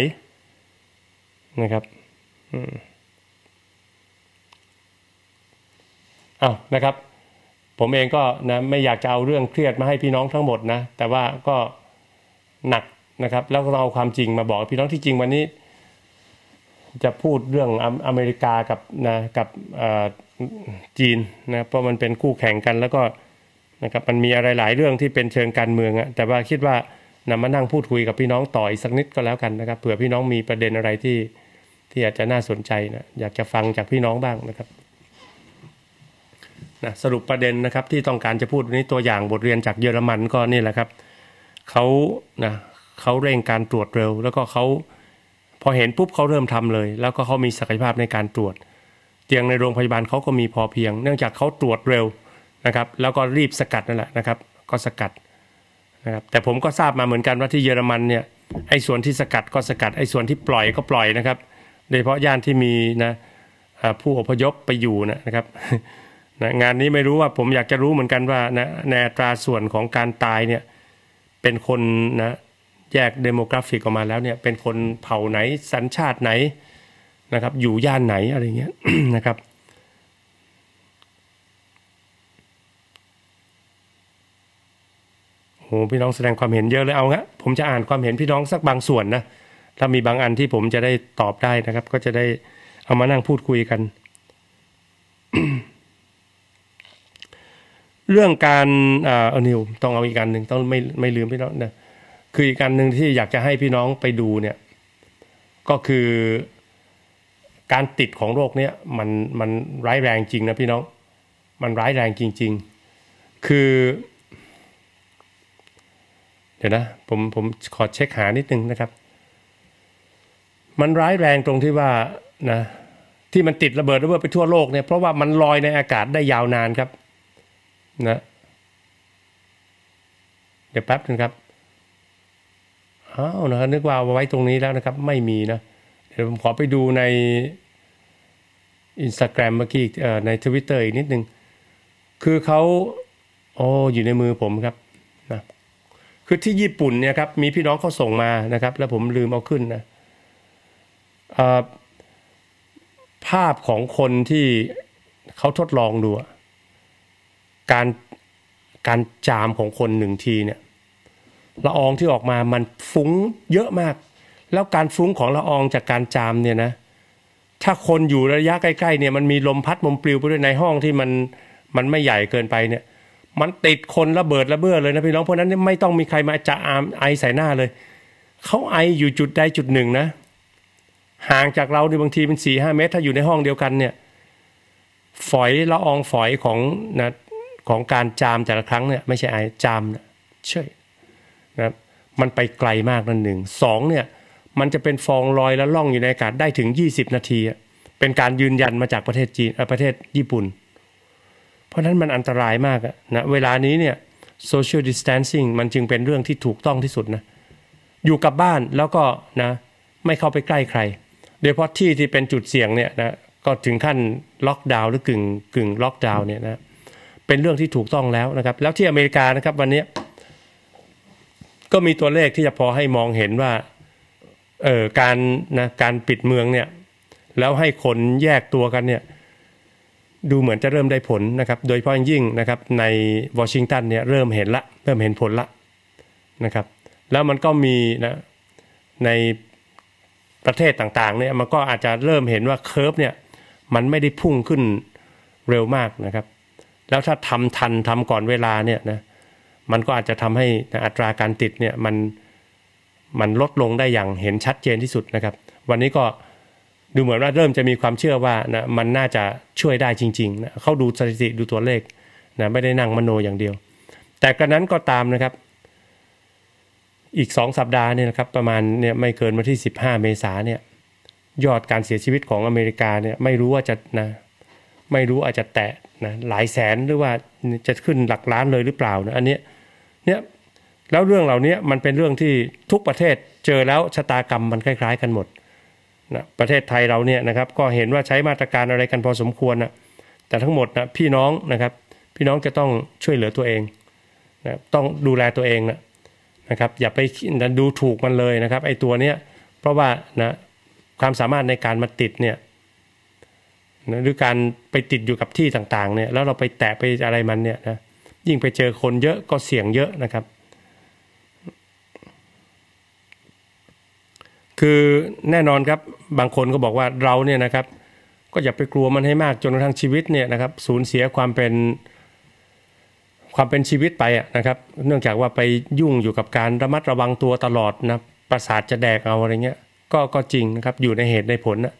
นะครับเอานะครับผมเองก็นะไม่อยากจะเอาเรื่องเครียดมาให้พี่น้องทั้งหมดนะแต่ว่าก็หนักนะครับแล้วเราเอาความจริงมาบอกพี่น้องที่จริงวันนี้จะพูดเรื่องอเมริกากับนะกับจีนนะเพราะมันเป็นคู่แข่งกันแล้วก็นะครับมันมีอะไรหลายเรื่องที่เป็นเชิงการเมืองอะแต่ว่าคิดว่านำมานั่งพูดคุยกับพี่น้องต่ออีกสักนิดก็แล้วกันนะครับเผื่อพี่น้องมีประเด็นอะไรที่อาจจะน่าสนใจนะอยากจะฟังจากพี่น้องบ้างนะครับนะสรุปประเด็นนะครับที่ต้องการจะพูดวันนี้ตัวอย่างบทเรียนจากเยอรมันก็นี่แหละครับเขาเร่งการตรวจเร็วแล้วก็เขาพอเห็นปุ๊บเขาเริ่มทำเลยแล้วก็เขามีศักยภาพในการตรวจเตียงในโรงพยาบาลเขาก็มีพอเพียงเนื่องจากเขาตรวจเร็วนะครับแล้วก็รีบสกัดนั่นแหละนะครับก็สกัดนะครับแต่ผมก็ทราบมาเหมือนกันว่าที่เยอรมันเนี่ยไอ้ส่วนที่สกัดก็สกัดไอ้ส่วนที่ปล่อยก็ปล่อยนะครับโดยเฉพาะย่านที่มีนะผู้อพยพไปอยู่นะครับนะงานนี้ไม่รู้ว่าผมอยากจะรู้เหมือนกันว่านะในอัตราส่วนของการตายเนี่ยเป็นคนนะแยกเดโมกราฟิกออกมาแล้วเนี่ยเป็นคนเผ่าไหนสัญชาติไหนนะครับอยู่ย่านไหนอะไรเงี้ย นะครับโหพี่น้องแสดงความเห็นเยอะเลยเอาฮะผมจะอ่านความเห็นพี่น้องสักบางส่วนนะถ้ามีบางอันที่ผมจะได้ตอบได้นะครับก็จะได้เอามานั่งพูดคุยกัน เรื่องการนิวต้องเอาอีกการหนึ่งต้องไม่ลืมพี่น้องนะคืออีกการหนึ่งที่อยากจะให้พี่น้องไปดูเนี่ยก็คือการติดของโรคเนี้ยมันร้ายแรงจริงนะพี่น้องมันร้ายแรงจริงๆคือเดี๋ยวนะผมขอเช็คหานิดนึงนะครับมันร้ายแรงตรงที่ว่านะที่มันติดระเบิดไปทั่วโลกเนี่ยเพราะว่ามันลอยในอากาศได้ยาวนานครับนะเดี๋ยวแป๊บนึงครับอ้าวนะนึกว่าเอาไว้ตรงนี้แล้วนะครับไม่มีนะเดี๋ยวผมขอไปดูใน Instagram เมื่อกี้ใน Twitter อีกนิดนึงคือเขาอยู่ในมือผมครับนะคือที่ญี่ปุ่นเนี่ยครับมีพี่น้องเขาส่งมานะครับแล้วผมลืมเอาขึ้นนะภาพของคนที่เขาทดลองดูการจามของคนหนึ่งทีเนี่ยละอองที่ออกมามันฟุ้งเยอะมากแล้วการฟุ้งของละอองจากการจามเนี่ยนะถ้าคนอยู่ระยะใกล้ๆเนี่ยมันมีลมพัดลมปลิวไปด้วยในห้องที่มันไม่ใหญ่เกินไปเนี่ยมันติดคนระเบิดระเบ้อเลยนะพี่น้องเพราะนั้นไม่ต้องมีใครมาจะไอใส่หน้าเลยเขาไออยู่จุดใดจุดหนึ่งนะห่างจากเราในบางทีเป็น4-5 เมตรถ้าอยู่ในห้องเดียวกันเนี่ยฝอยละอองฝอยของนะของการจามแต่ละครั้งเนี่ยไม่ใช่ไอจามนะเช่ยนะมันไปไกลมากนั่นหนึ่งสองเนี่ยมันจะเป็นฟองลอยและล่องอยู่ในอากาศได้ถึง20 นาทีเป็นการยืนยันมาจากประเทศญี่ปุ่นเพราะฉะนั้นมันอันตรายมากนะเวลานี้เนี่ย social distancing มันจึงเป็นเรื่องที่ถูกต้องที่สุดนะอยู่กับบ้านแล้วก็นะไม่เข้าไปใกล้ใครโดยเฉพาะที่ที่เป็นจุดเสี่ยงเนี่ยนะก็ถึงขั้นล็อกดาวน์หรือกึ่งล็อกดาวน์เนี่ยนะเป็นเรื่องที่ถูกต้องแล้วนะครับแล้วที่อเมริกานะครับวันนี้ก็มีตัวเลขที่จะพอให้มองเห็นว่าการปิดเมืองเนี่ยแล้วให้คนแยกตัวกันเนี่ยดูเหมือนจะเริ่มได้ผลนะครับโดยเฉพาะยิ่งนะครับในวอชิงตันเนี่ยเริ่มเห็นผลละนะครับแล้วมันก็มีนะ ในประเทศต่างๆเนี่ยมันก็อาจจะเริ่มเห็นว่าเคิร์ฟเนี่ยมันไม่ได้พุ่งขึ้นเร็วมากนะครับแล้วถ้าทำทันทำก่อนเวลาเนี่ยนะมันก็อาจจะทำให้อัตราการติดเนี่ยมันลดลงได้อย่างเห็นชัดเจนที่สุดนะครับวันนี้ก็ดูเหมือนว่าเริ่มจะมีความเชื่อว่านะมันน่าจะช่วยได้จริงๆนะเขาดูสถิติดูตัวเลขนะไม่ได้นั่งมโนอย่างเดียวแต่กระนั้นก็ตามนะครับอีก2สัปดาห์เนี่ยนะครับประมาณเนี่ยไม่เกินวันที่15เมษายนเนี่ยยอดการเสียชีวิตของอเมริกาเนี่ยไม่รู้ว่าจะนะไม่รู้อาจจะแตะนะหลายแสนหรือว่าจะขึ้นหลักล้านเลยหรือเปล่านะอันนี้เนี่ยแล้วเรื่องเหล่านี้มันเป็นเรื่องที่ทุกประเทศเจอแล้วชะตากรรมมันคล้ายๆกันหมดนะประเทศไทยเราเนี่ยนะครับก็เห็นว่าใช้มาตรการอะไรกันพอสมควรนะแต่ทั้งหมดนะพี่น้องนะครับพี่น้องจะต้องช่วยเหลือตัวเองนะต้องดูแลตัวเองนะครับอย่าไปดูถูกมันเลยนะครับไอ้ตัวเนี้ยเพราะว่านะความสามารถในการมาติดเนี่ยหรือการไปติดอยู่กับที่ต่างๆเนี่ยแล้วเราไปแตะไปอะไรมันเนี่ยนะยิ่งไปเจอคนเยอะก็เสี่ยงเยอะนะครับคือแน่นอนครับบางคนก็บอกว่าเราเนี่ยนะครับก็อย่าไปกลัวมันให้มากจนกระทั่งชีวิตเนี่ยนะครับสูญเสียความเป็นชีวิตไปนะครับเนื่องจากว่าไปยุ่งอยู่กับการระมัดระวังตัวตลอดนะประสาทจะแดกเอาอะไรเงี้ยก็จริงนะครับอยู่ในเหตุในผลนะ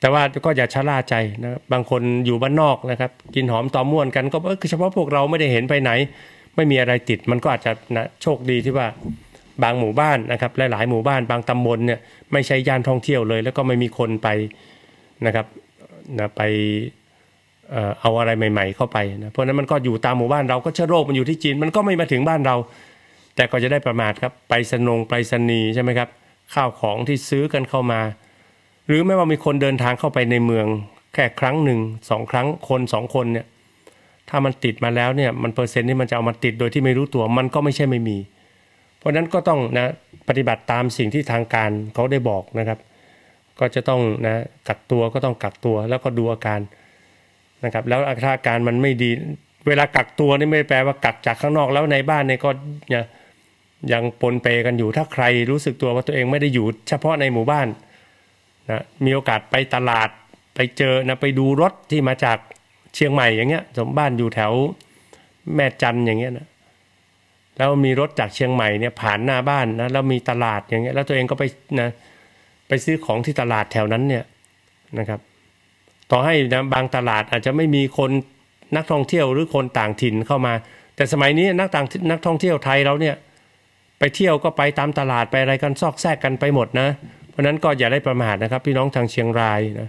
แต่ว่าก็อย่าชะล่าใจนะครับบางคนอยู่บ้านนอกนะครับกินหอมตอมม่วนกันก็คือเฉพาะพวกเราไม่ได้เห็นไปไหนไม่มีอะไรติดมันก็อาจจะนะโชคดีที่ว่าบางหมู่บ้านนะครับหลายๆหมู่บ้านบางตำบลเนี่ยไม่ใช่ย่านท่องเที่ยวเลยแล้วก็ไม่มีคนไปนะครับนะไปเอาอะไรใหม่ๆเข้าไปนะเพราะนั้นมันก็อยู่ตามหมู่บ้านเราก็เชื้อโรคมันอยู่ที่จีนมันก็ไม่มาถึงบ้านเราแต่ก็จะได้ประมาทครับไปสนีใช่ไหมครับข้าวของที่ซื้อกันเข้ามาหรือแม้ว่ามีคนเดินทางเข้าไปในเมืองแค่ครั้งหนึ่งสองครั้งคนสองคนเนี่ยถ้ามันติดมาแล้วเนี่ยมันเปอร์เซ็นต์ที่มันจะเอามาติดโดยที่ไม่รู้ตัวมันก็ไม่ใช่ไม่มีเพราะนั้นก็ต้องนะปฏิบัติตามสิ่งที่ทางการเขาได้บอกนะครับก็จะต้องนะกักตัวก็ต้องกักตัวแล้วก็ดูอาการนะครับแล้วถ้าอาการมันไม่ดีเวลากักตัวนี่ไม่แปลว่ากักจากข้างนอกแล้วในบ้านเนี่ยก็ยังปนเปกันอยู่ถ้าใครรู้สึกตัวว่าตัวเองไม่ได้อยู่เฉพาะในหมู่บ้านนะมีโอกาสไปตลาดไปเจอนะไปดูรถที่มาจากเชียงใหม่อย่างเงี้ยสมบ้านอยู่แถวแม่จันอย่างเงี้ยนะแล้วมีรถจากเชียงใหม่เนี่ยผ่านหน้าบ้านนะแล้วมีตลาดอย่างเงี้ยแล้วตัวเองก็ไปนะไปซื้อของที่ตลาดแถวนั้นเนี่ยนะครับต่อให้นะบางตลาดอาจจะไม่มีคนนักท่องเที่ยวหรือคนต่างถิ่นเข้ามาแต่สมัยนี้นักท่องเที่ยวไทยเราเนี่ยไปเที่ยวก็ไปตามตลาดไปอะไรกันซอกแซกกันไปหมดนะเพราะนั้นก็อย่าได้ประมาทนะครับพี่น้องทางเชียงรายนะ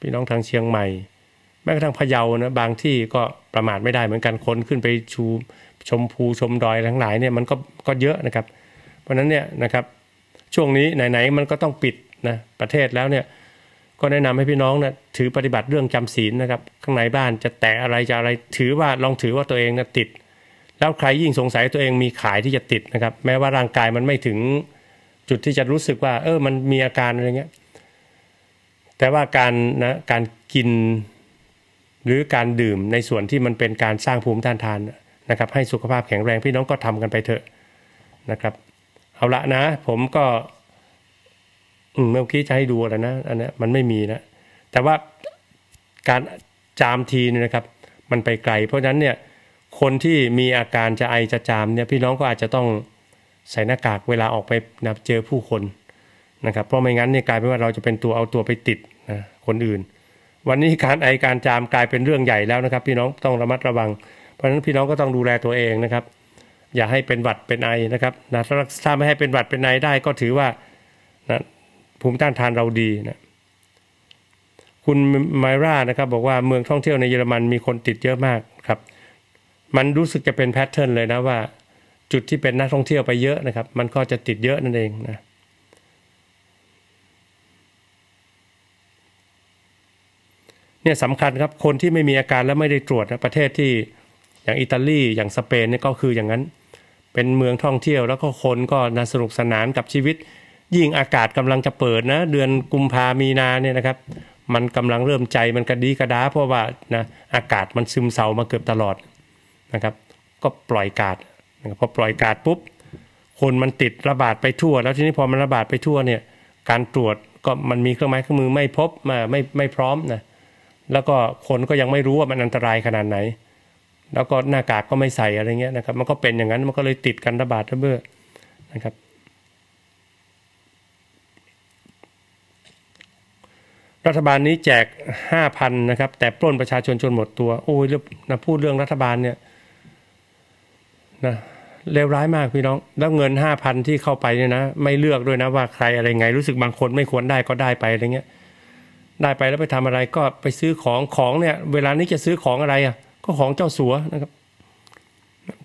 พี่น้องทางเชียงใหม่แม้กระทั่งพะเยานะบางที่ก็ประมาทไม่ได้เหมือนกันคนขึ้นไปชมภูชมดอยทั้งหลายเนี่ยมันก็เยอะนะครับเพราะนั้นเนี่ยนะครับช่วงนี้ไหนๆมันก็ต้องปิดนะประเทศแล้วเนี่ยก็แนะนำให้พี่น้องนะถือปฏิบัติเรื่องจำศีลนะครับข้างในบ้านจะแตะอะไรจะอะไรถือว่าลองถือว่าตัวเองนะติดแล้วใครยิ่งสงสัยตัวเองมีขายที่จะติดนะครับแม้ว่าร่างกายมันไม่ถึงจุดที่จะรู้สึกว่ามันมีอาการอะไรเงี้ยแต่ว่าการกินหรือการดื่มในส่วนที่มันเป็นการสร้างภูมิต้านทานนะครับให้สุขภาพแข็งแรงพี่น้องก็ทำกันไปเถอะนะครับเอาละนะผมก็เมื่อกี้จะให้ดูแล้วนะอันนี้มันไม่มีนะแต่ว่าการจามทีนะครับมันไปไกลเพราะฉะนั้นเนี่ยคนที่มีอาการจะไอจะจามเนี่ยพี่น้องก็อาจจะต้องใส่หน้ากากเวลาออกไปนะเจอผู้คนนะครับเพราะไม่งั้นเนี่ยกลายเป็นว่าเราจะเป็นตัวเอาตัวไปติดนะคนอื่นวันนี้การไอการจามกลายเป็นเรื่องใหญ่แล้วนะครับพี่น้องต้องระมัดระวังเพราะฉะนั้นพี่น้องก็ต้องดูแลตัวเองนะครับอย่าให้เป็นหวัดเป็นไอนะครับนะถ้าไม่ให้เป็นหวัดเป็นไอได้ก็ถือว่านะภูมิต้านทานเราดีนะคุณไมรานะครับบอกว่าเมืองท่องเที่ยวในเยอรมันมีคนติดเยอะมากครับมันรู้สึกจะเป็นแพทเทิร์นเลยนะว่าจุดที่เป็นนักท่องเที่ยวไปเยอะนะครับมันก็จะติดเยอะนั่นเองนะเนี่ยสำคัญครับคนที่ไม่มีอาการและไม่ได้ตรวจนะประเทศที่อย่างอิตาลีอย่างสเปนเนี่ยก็คืออย่างนั้นเป็นเมืองท่องเที่ยวแล้วก็คนก็นะสนุกสนานกับชีวิตยิ่งอากาศกำลังจะเปิดนะเดือนกุมภามีนาเนี่ยนะครับมันกำลังเริ่มใจมันกระดีกระดาเพราะว่านะอากาศมันซึมเซามาเกือบตลอดนะครับก็ปล่อยกาดพอปล่อยกาดปุ๊บ คนมันติดระบาดไปทั่วแล้วทีนี้พอมันระบาดไปทั่วเนี่ยการตรวจก็มันมีเครื่องไม้เครื่องมือไม่พบไม่พร้อมนะแล้วก็คนก็ยังไม่รู้ว่ามันอันตรายขนาดไหนแล้วก็หน้ากากก็ไม่ใส่อะไรเงี้ยนะครับมันก็เป็นอย่างนั้นมันก็เลยติดกันระบาดระเบ้อนะครับรัฐบาลนี้แจก 5,000 นะครับแต่ปล้นประชาชนจนหมดตัวโอ้ยนะพูดเรื่องรัฐบาลเนี่ยนะเลวร้ายมากพี่น้องแล้วเงิน 5,000 ที่เข้าไปเนี่ยนะไม่เลือกด้วยนะว่าใครอะไรไงรู้สึกบางคนไม่ควรได้ก็ได้ไปอะไรเงี้ยได้ไปแล้วไปทำอะไรก็ไปซื้อของเนี่ยเวลานี้จะซื้อของอะไรอ่ะก็ของเจ้าสัวนะครับ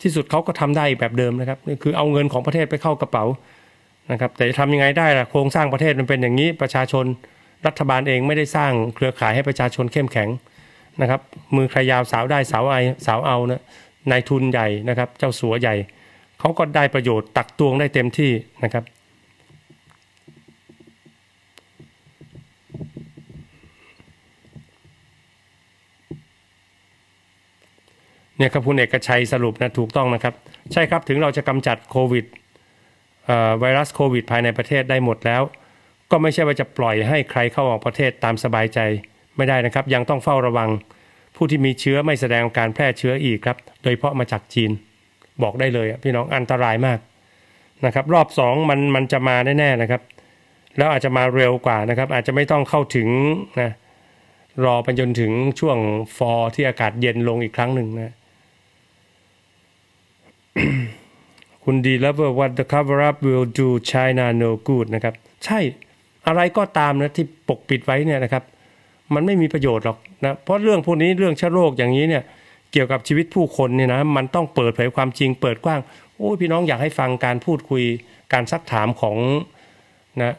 ที่สุดเขาก็ทำได้แบบเดิมนะครับคือเอาเงินของประเทศไปเข้ากระเป๋านะครับแต่จะทำยังไงได้ล่ะโครงสร้างประเทศมันเป็นอย่างนี้ประชาชนรัฐบาลเองไม่ได้สร้างเครือข่ายให้ประชาชนเข้มแข็งนะครับมือใครยาวสาวได้สาวเอานะนายทุนใหญ่นะครับเจ้าสัวใหญ่เขาก็ได้ประโยชน์ตักตวงได้เต็มที่นะครับเนี่ยครับคุณเอกชัยสรุปนะถูกต้องนะครับใช่ครับถึงเราจะกำจัดโควิดไวรัสโควิดภายในประเทศได้หมดแล้วก็ไม่ใช่ว่าจะปล่อยให้ใครเข้าออกประเทศตามสบายใจไม่ได้นะครับยังต้องเฝ้าระวังผู้ที่มีเชื้อไม่แสดงการแพร่เชื้ออีกครับโดยเฉพาะมาจากจีนบอกได้เลยพี่น้องอันตรายมากนะครับรอบ2มันจะมาแน่ๆนะครับแล้วอาจจะมาเร็วกว่านะครับอาจจะไม่ต้องเข้าถึงนะรอไปจนถึงช่วงฟอที่อากาศเย็นลงอีกครั้งหนึ่งนะ คุณดีแล้วว่า what the cover up will do China no good นะครับใช่อะไรก็ตามนะที่ปกปิดไว้เนี่ยนะครับมันไม่มีประโยชน์หรอกนะเพราะเรื่องพวกนี้เรื่องเชื้อโรคอย่างนี้เนี่ยเกี่ยวกับชีวิตผู้คนเนี่ยนะมันต้องเปิดเผยความจริงเปิดกว้างโอ้ยพี่น้องอยากให้ฟังการพูดคุยการซักถามของนะ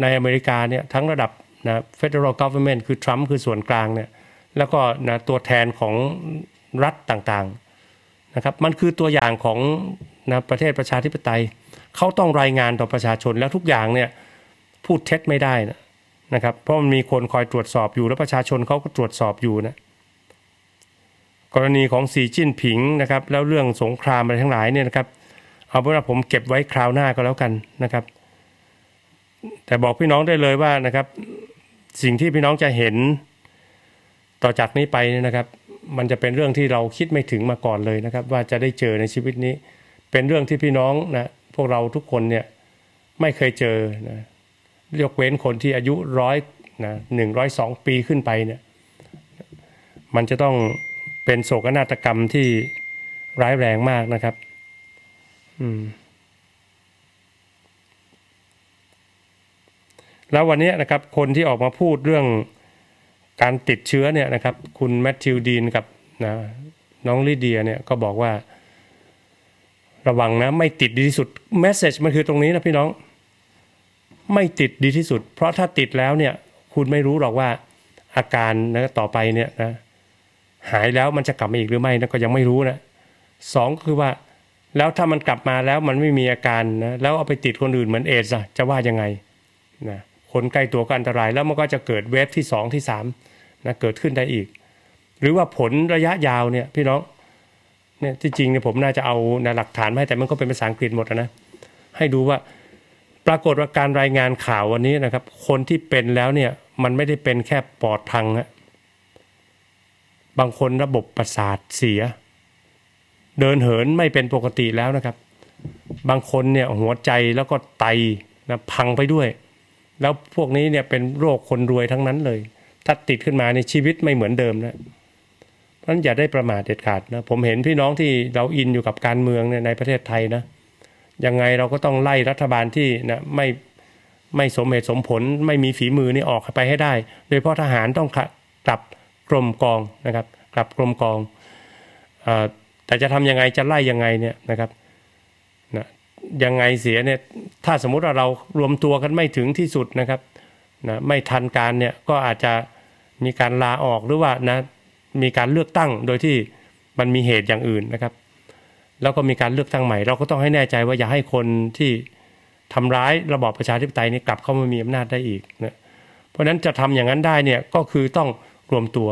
ในอเมริกาเนี่ยทั้งระดับนะ Federal Government คือทรัมป์คือส่วนกลางเนี่ยแล้วก็นะตัวแทนของรัฐต่างๆนะครับมันคือตัวอย่างของนะประเทศประชาธิปไตยเขาต้องรายงานต่อประชาชนแล้วทุกอย่างเนี่ยพูดเท็จไม่ได้นะครับเพราะมันมีคนคอยตรวจสอบอยู่และประชาชนเขาก็ตรวจสอบอยู่นะกรณีของสีจิ้นผิงนะครับแล้วเรื่องสงครามอะไรทั้งหลายเนี่ยนะครับเอาเป็นว่าผมเก็บไว้คราวหน้าก็แล้วกันนะครับแต่บอกพี่น้องได้เลยว่านะครับสิ่งที่พี่น้องจะเห็นต่อจากนี้ไปนะครับมันจะเป็นเรื่องที่เราคิดไม่ถึงมาก่อนเลยนะครับว่าจะได้เจอในชีวิตนี้เป็นเรื่องที่พี่น้องนะพวกเราทุกคนเนี่ยไม่เคยเจอนะยกเว้นคนที่อายุ102 ปีขึ้นไปเนี่ยมันจะต้องเป็นโศกนาฏกรรมที่ร้ายแรงมากนะครับแล้ววันนี้นะครับคนที่ออกมาพูดเรื่องการติดเชื้อเนี่ยนะครับคุณแมทธิวดีนกับนะน้องลิเดียเนี่ยก็บอกว่าระวังนะไม่ติดดีที่สุดเมสเซจมันคือตรงนี้นะพี่น้องไม่ติดดีที่สุดเพราะถ้าติดแล้วเนี่ยคุณไม่รู้หรอกว่าอาการนะต่อไปเนี่ยนะหายแล้วมันจะกลับมาอีกหรือไม่นะก็ยังไม่รู้นะสองคือว่าแล้วถ้ามันกลับมาแล้วมันไม่มีอาการนะแล้วเอาไปติดคนอื่นเหมือนเอดส์จะว่ายังไงนะคนใกล้ตัวก็อันตรายแล้วมันก็จะเกิดเวฟที่2ที่3นะเกิดขึ้นได้อีกหรือว่าผลระยะยาวเนี่ยพี่น้องเนี่ยที่จริงเนี่ยผมน่าจะเอานะหลักฐานมาให้แต่มันก็เป็นภาษาอังกฤษหมดนะให้ดูว่าปรากฏว่าการรายงานข่าววันนี้นะครับคนที่เป็นแล้วเนี่ยมันไม่ได้เป็นแค่ปอดพังนะบางคนระบบประสาทเสียเดินเหินไม่เป็นปกติแล้วนะครับบางคนเนี่ยหัวใจแล้วก็ไตนะพังไปด้วยแล้วพวกนี้เนี่ยเป็นโรคคนรวยทั้งนั้นเลยถ้าติดขึ้นมาในชีวิตไม่เหมือนเดิมนะเพราะฉะนั้นอย่าได้ประมาทเด็ดขาดนะผมเห็นพี่น้องที่เราอินอยู่กับการเมืองเนี่ยในประเทศไทยนะยังไงเราก็ต้องไล่รัฐบาลที่นะไม่สมเหตุสมผลไม่มีฝีมือนี่ออกไปให้ได้โดยเฉพาะทหารต้องกลับกรมกองนะครับกลับกรมกองแต่จะทำยังไงจะไล่ยังไงเนี่ยนะครับนะยังไงเสียเนี่ยถ้าสมมุติว่าเรารวมตัวกันไม่ถึงที่สุดนะครับนะไม่ทันการเนี่ยก็อาจจะมีการลาออกหรือว่านะมีการเลือกตั้งโดยที่มันมีเหตุอย่างอื่นนะครับแล้วก็มีการเลือกตั้งใหม่เราก็ต้องให้แน่ใจว่าอย่าให้คนที่ทำร้ายระบอบประชาธิปไตยนี้กลับเข้ามามีอำนาจได้อีกนะเพราะฉะนั้นจะทำอย่างนั้นได้เนี่ยก็คือต้องรวมตัว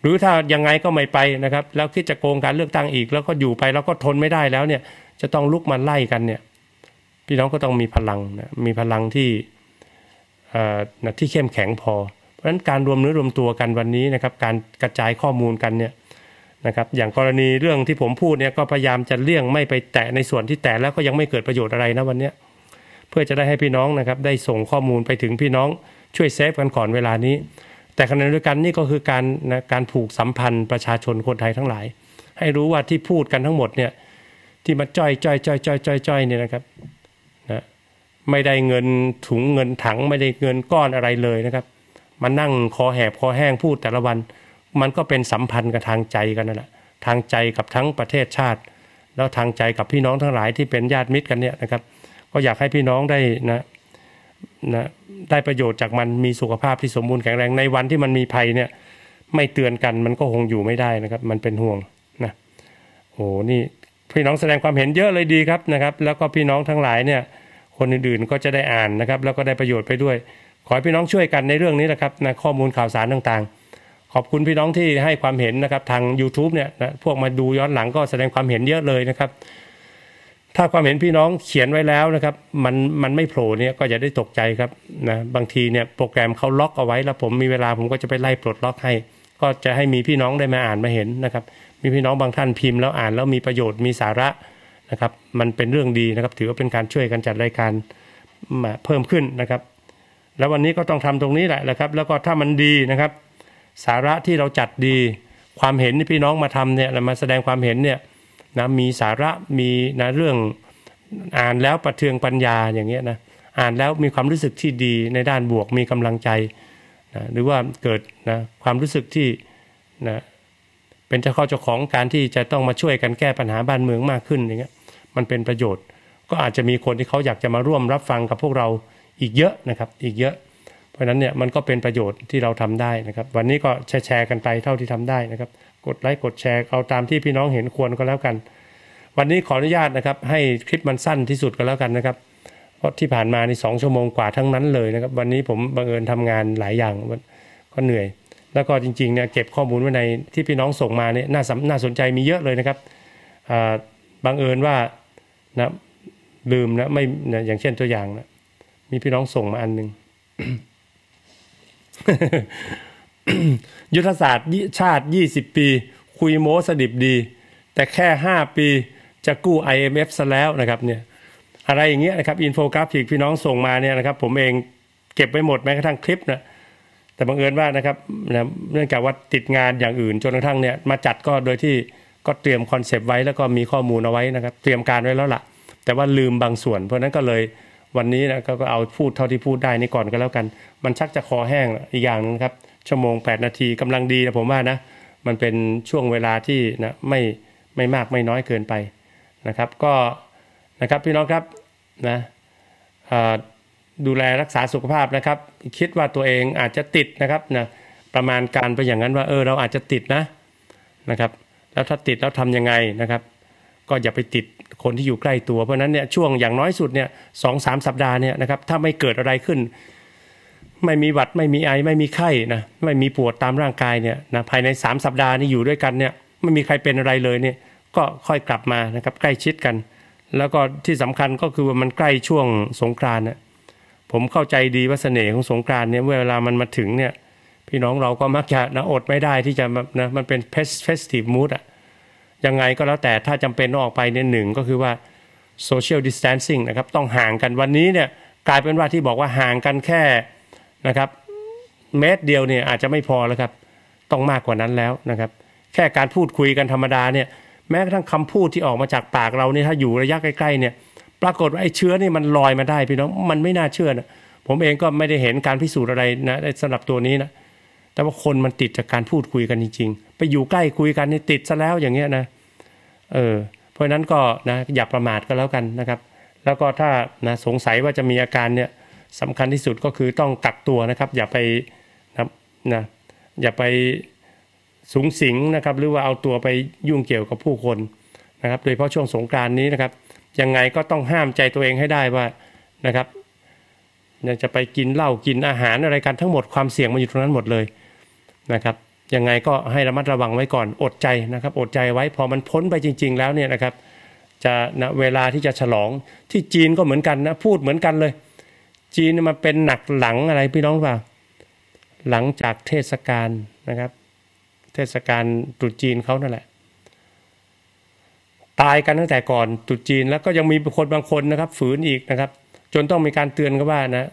หรือถ้ายังไงก็ไม่ไปนะครับแล้วคิดจะโกงการเลือกตั้งอีกแล้วก็อยู่ไปแล้วก็ทนไม่ได้แล้วเนี่ยจะต้องลุกมาไล่กันเนี่ย พี่น้องก็ต้องมีพลังนะมีพลังที่เข้มแข็งพอเพราะฉะนั้นการรวมเนื้อรวมตัวกันวันนี้นะครับการกระจายข้อมูลกันเนี่ยนะครับอย่างกรณีเรื่องที่ผมพูดเนี่ยก็พยายามจะเลี่ยงไม่ไปแตะในส่วนที่แตะแล้วก็ยังไม่เกิดประโยชน์อะไรนะวันนี้เพื่อจะได้ให้พี่น้องนะครับได้ส่งข้อมูลไปถึงพี่น้องช่วยเซฟกันก่อนเวลานี้แต่ขณะเดียวกันนี่ก็คือการผูกสัมพันธ์ประชาชนคนไทยทั้งหลายให้รู้ว่าที่พูดกันทั้งหมดเนี่ยที่มาจ้อยเนี่ยนะครับนะไม่ได้เงินถุงเงินถังไม่ได้เงินก้อนอะไรเลยนะครับมานั่งคอแหบคอแห้งพูดแต่ละวันมันก็เป็นสัมพันธ์กับทางใจกันนั่นแหละทางใจกับทั้งประเทศชาติแล้วทางใจกับพี่น้องทั้งหลายที่เป็นญาติมิตรกันเนี่ยนะครับก็อยากให้พี่น้องได้ได้ประโยชน์จากมันมีสุขภาพที่สมบูรณ์แข็งแรงในวันที่มันมีภัยเนี่ยไม่เตือนกันมันก็คงอยู่ไม่ได้นะครับมันเป็นห่วงนะโอ้นี่พี่น้องแสดงความเห็นเยอะเลยดีครับนะครับแล้วก็พี่น้องทั้งหลายเนี่ยคนอื่นๆก็จะได้อ่านนะครับแล้วก็ได้ประโยชน์ไปด้วยขอให้พี่น้องช่วยกันในเรื่องนี้นะครับนะข้อมูลข่าวสารต่างๆขอบคุณพี่น้องที่ให้ความเห็นนะครับทาง YouTube เนี่ยนะพวกมาดูย้อนหลังก็แสดงความเห็นเยอะเลยนะครับถ้าความเห็นพี่น้องเขียนไว้แล้วนะครับมันไม่โผล่เนี่ยก็อย่าได้ตกใจครับนะบางทีเนี่ยโปรแกรมเขาล็อกเอาไว้แล้วผมมีเวลาผมก็จะไปไล่ปลดล็อกให้ก็จะให้มีพี่น้องได้มาอ่านมาเห็นนะครับมีพี่น้องบางท่านพิมพ์แล้วอ่านแล้วมีประโยชน์มีสาระนะครับมันเป็นเรื่องดีนะครับถือว่าเป็นการช่วยกันจัดรายการมาเพิ่มขึ้นนะครับแล้ววันนี้ก็ต้องทำตรงนี้แหละนะครับแล้วก็ถ้ามันดีนะครับสาระที่เราจัดดีความเห็นที่พี่น้องมาทำเนี่ยมาแสดงความเห็นเนี่ยนะมีสาระมีนะเรื่องอ่านแล้วประเทืองปัญญาอย่างเงี้ยนะอ่านแล้วมีความรู้สึกที่ดีในด้านบวกมีกำลังใจนะหรือว่าเกิดนะความรู้สึกที่นะเป็นเจ้าของการที่จะต้องมาช่วยกันแก้ปัญหาบ้านเมืองมากขึ้นอย่างเงี้ยมันเป็นประโยชน์ก็อาจจะมีคนที่เขาอยากจะมาร่วมรับฟังกับพวกเราอีกเยอะนะครับอีกเยอะเพราะฉะนั้นเนี่ยมันก็เป็นประโยชน์ที่เราทำได้นะครับวันนี้ก็แชร์กันไปเท่าที่ทำได้นะครับกดไลค์กดแชร์เอาตามที่พี่น้องเห็นควรก็แล้วกันวันนี้ขออนุญาตนะครับให้คลิปมันสั้นที่สุดก็แล้วกันนะครับเพราะที่ผ่านมาใน2 ชั่วโมงกว่าทั้งนั้นเลยนะครับวันนี้ผมบังเอิญทำงานหลายอย่างก็เหนื่อยแล้วก็จริงๆเนี่ยเก็บข้อมูลไว้ในที่พี่น้องส่งมาเนี่ยน่าสนใจมีเยอะเลยนะครับบังเอิญว่านะลืมนะไม่นะอย่างเช่นตัวอย่างนะมีพี่น้องส่งมาอันหนึ่ง ยุทธศาสตร์ชาติ20 ปีคุยโม้สดิบดีแต่แค่5 ปีจะกู้ IMF ซะแล้วนะครับเนี่ยอะไรอย่างเงี้ยนะครับอินโฟกราฟิกพี่น้องส่งมาเนี่ยนะครับผมเองเก็บไว้หมดแม้กระทั่งคลิปนะแต่บังเอิญว่านะครับเนื่องจากว่าติดงานอย่างอื่นจนกระทั่งเนี่ยมาจัดก็โดยที่ก็เตรียมคอนเซปต์ไว้แล้วก็มีข้อมูลเอาไว้นะครับเตรียมการไว้แล้วล่ะแต่ว่าลืมบางส่วนเพราะนั้นก็เลยวันนี้นะก็เอาพูดเท่าที่พูดได้นี่ก่อนก็แล้วกันมันชักจะคอแห้งอีกอย่างนึงครับ1 ชั่วโมง 8 นาทีกำลังดีนะผมว่านะมันเป็นช่วงเวลาที่นะไม่มากไม่น้อยเกินไปนะครับก็นะครับพี่น้องครับนะดูแลรักษาสุขภาพนะครับคิดว่าตัวเองอาจจะติดนะครับนะประมาณการไปอย่างนั้นว่าเราอาจจะติดนะครับแล้วถ้าติดแล้วทำยังไงนะครับก็อย่าไปติดคนที่อยู่ใกล้ตัวเพราะนั้นเนี่ยช่วงอย่างน้อยสุดเนี่ย2-3 สัปดาห์เนี่ยนะครับถ้าไม่เกิดอะไรขึ้นไม่มีหวัดไม่มีไอไม่มีไข้นะไม่มีปวดตามร่างกายเนี่ยนะภายใน3 สัปดาห์นี้อยู่ด้วยกันเนี่ยไม่มีใครเป็นอะไรเลยเนี่ยก็ค่อยกลับมานะครับใกล้ชิดกันแล้วก็ที่สำคัญก็คือว่ามันใกล้ช่วงสงกรานต์เนี่ยผมเข้าใจดีว่าเสน่ห์ของสงกรานต์เนี่ยเวลามันมาถึงเนี่ยพี่น้องเราก็มักจะอดไม่ได้ที่จะนะมันเป็นfestive mood อะยังไงก็แล้วแต่ถ้าจำเป็นต้องออกไปเนี่ยหนึ่งก็คือว่า social distancing นะครับต้องห่างกันวันนี้เนี่ยกลายเป็นว่าที่บอกว่าห่างกันแค่นะครับเมตรเดียวเนี่ยอาจจะไม่พอแล้วครับต้องมากกว่านั้นแล้วนะครับแค่การพูดคุยกันธรรมดาเนี่ยแม้กระทั่งคำพูดที่ออกมาจากปากเราเนี่ยถ้าอยู่ระยะใกล้ๆเนี่ยปรากฏว่าไอ้เชื้อนี่มันลอยมาได้พี่น้องมันไม่น่าเชื่อนะผมเองก็ไม่ได้เห็นการพิสูจน์อะไรนะสำหรับตัวนี้นะแต่ว่าคนมันติดจากการพูดคุยกันจริงๆไปอยู่ใกล้คุยกันนี่ติดซะแล้วอย่างเงี้ยนะเพราะนั้นก็นะอย่าประมาทก็แล้วกันนะครับแล้วก็ถ้านะสงสัยว่าจะมีอาการเนี่ยสำคัญที่สุดก็คือต้องกักตัวนะครับอย่าไปนะอย่าไปสุงสิงนะครับหรือว่าเอาตัวไปยุ่งเกี่ยวกับผู้คนนะครับโดยเฉพาะช่วงสงกรานต์นี้นะครับยังไงก็ต้องห้ามใจตัวเองให้ได้ว่านะครับจะไปกินเหล้ากินอาหารอะไรกันทั้งหมดความเสี่ยงมันอยู่ตรงนั้นหมดเลยนะครับยังไงก็ให้ระมัดระวังไว้ก่อนอดใจนะครับอดใจไว้พอมันพ้นไปจริงๆแล้วเนี่ยนะครับ จะนะเวลาที่จะฉลองที่จีนก็เหมือนกันนะพูดเหมือนกันเลยจีนมาเป็นหนักหลังอะไรพี่น้องว่าหลังจากเทศกาลนะครับเทศกาลตรุษจีนเขานั่นแหละตายกันตั้งแต่ก่อนตรุษจีนแล้วก็ยังมีคนบางคนนะครับฝืนอีกนะครับจนต้องมีการเตือนกันว่านะ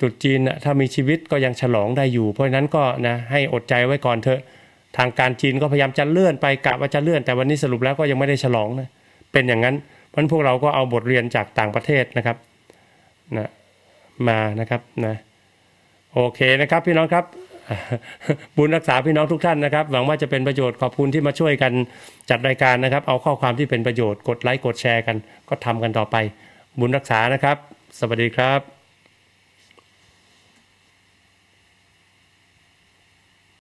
ตรุษจีนนะถ้ามีชีวิตก็ยังฉลองได้อยู่เพราะฉะนั้นก็นะให้อดใจไว้ก่อนเถอะทางการจีนก็พยายามจะเลื่อนไปกะว่าจะเลื่อนแต่วันนี้สรุปแล้วก็ยังไม่ได้ฉลองนะเป็นอย่างนั้นมันพวกเราก็เอาบทเรียนจากต่างประเทศนะครับนะมานะครับนะโอเคนะครับพี่น้องครับบุญรักษาพี่น้องทุกท่านนะครับหวังว่าจะเป็นประโยชน์ขอบคุณที่มาช่วยกันจัดรายการนะครับเอาข้อความที่เป็นประโยชน์กดไลค์กดแชร์กันก็ทำกันต่อไปบุญรักษานะครับสวัสดีครับ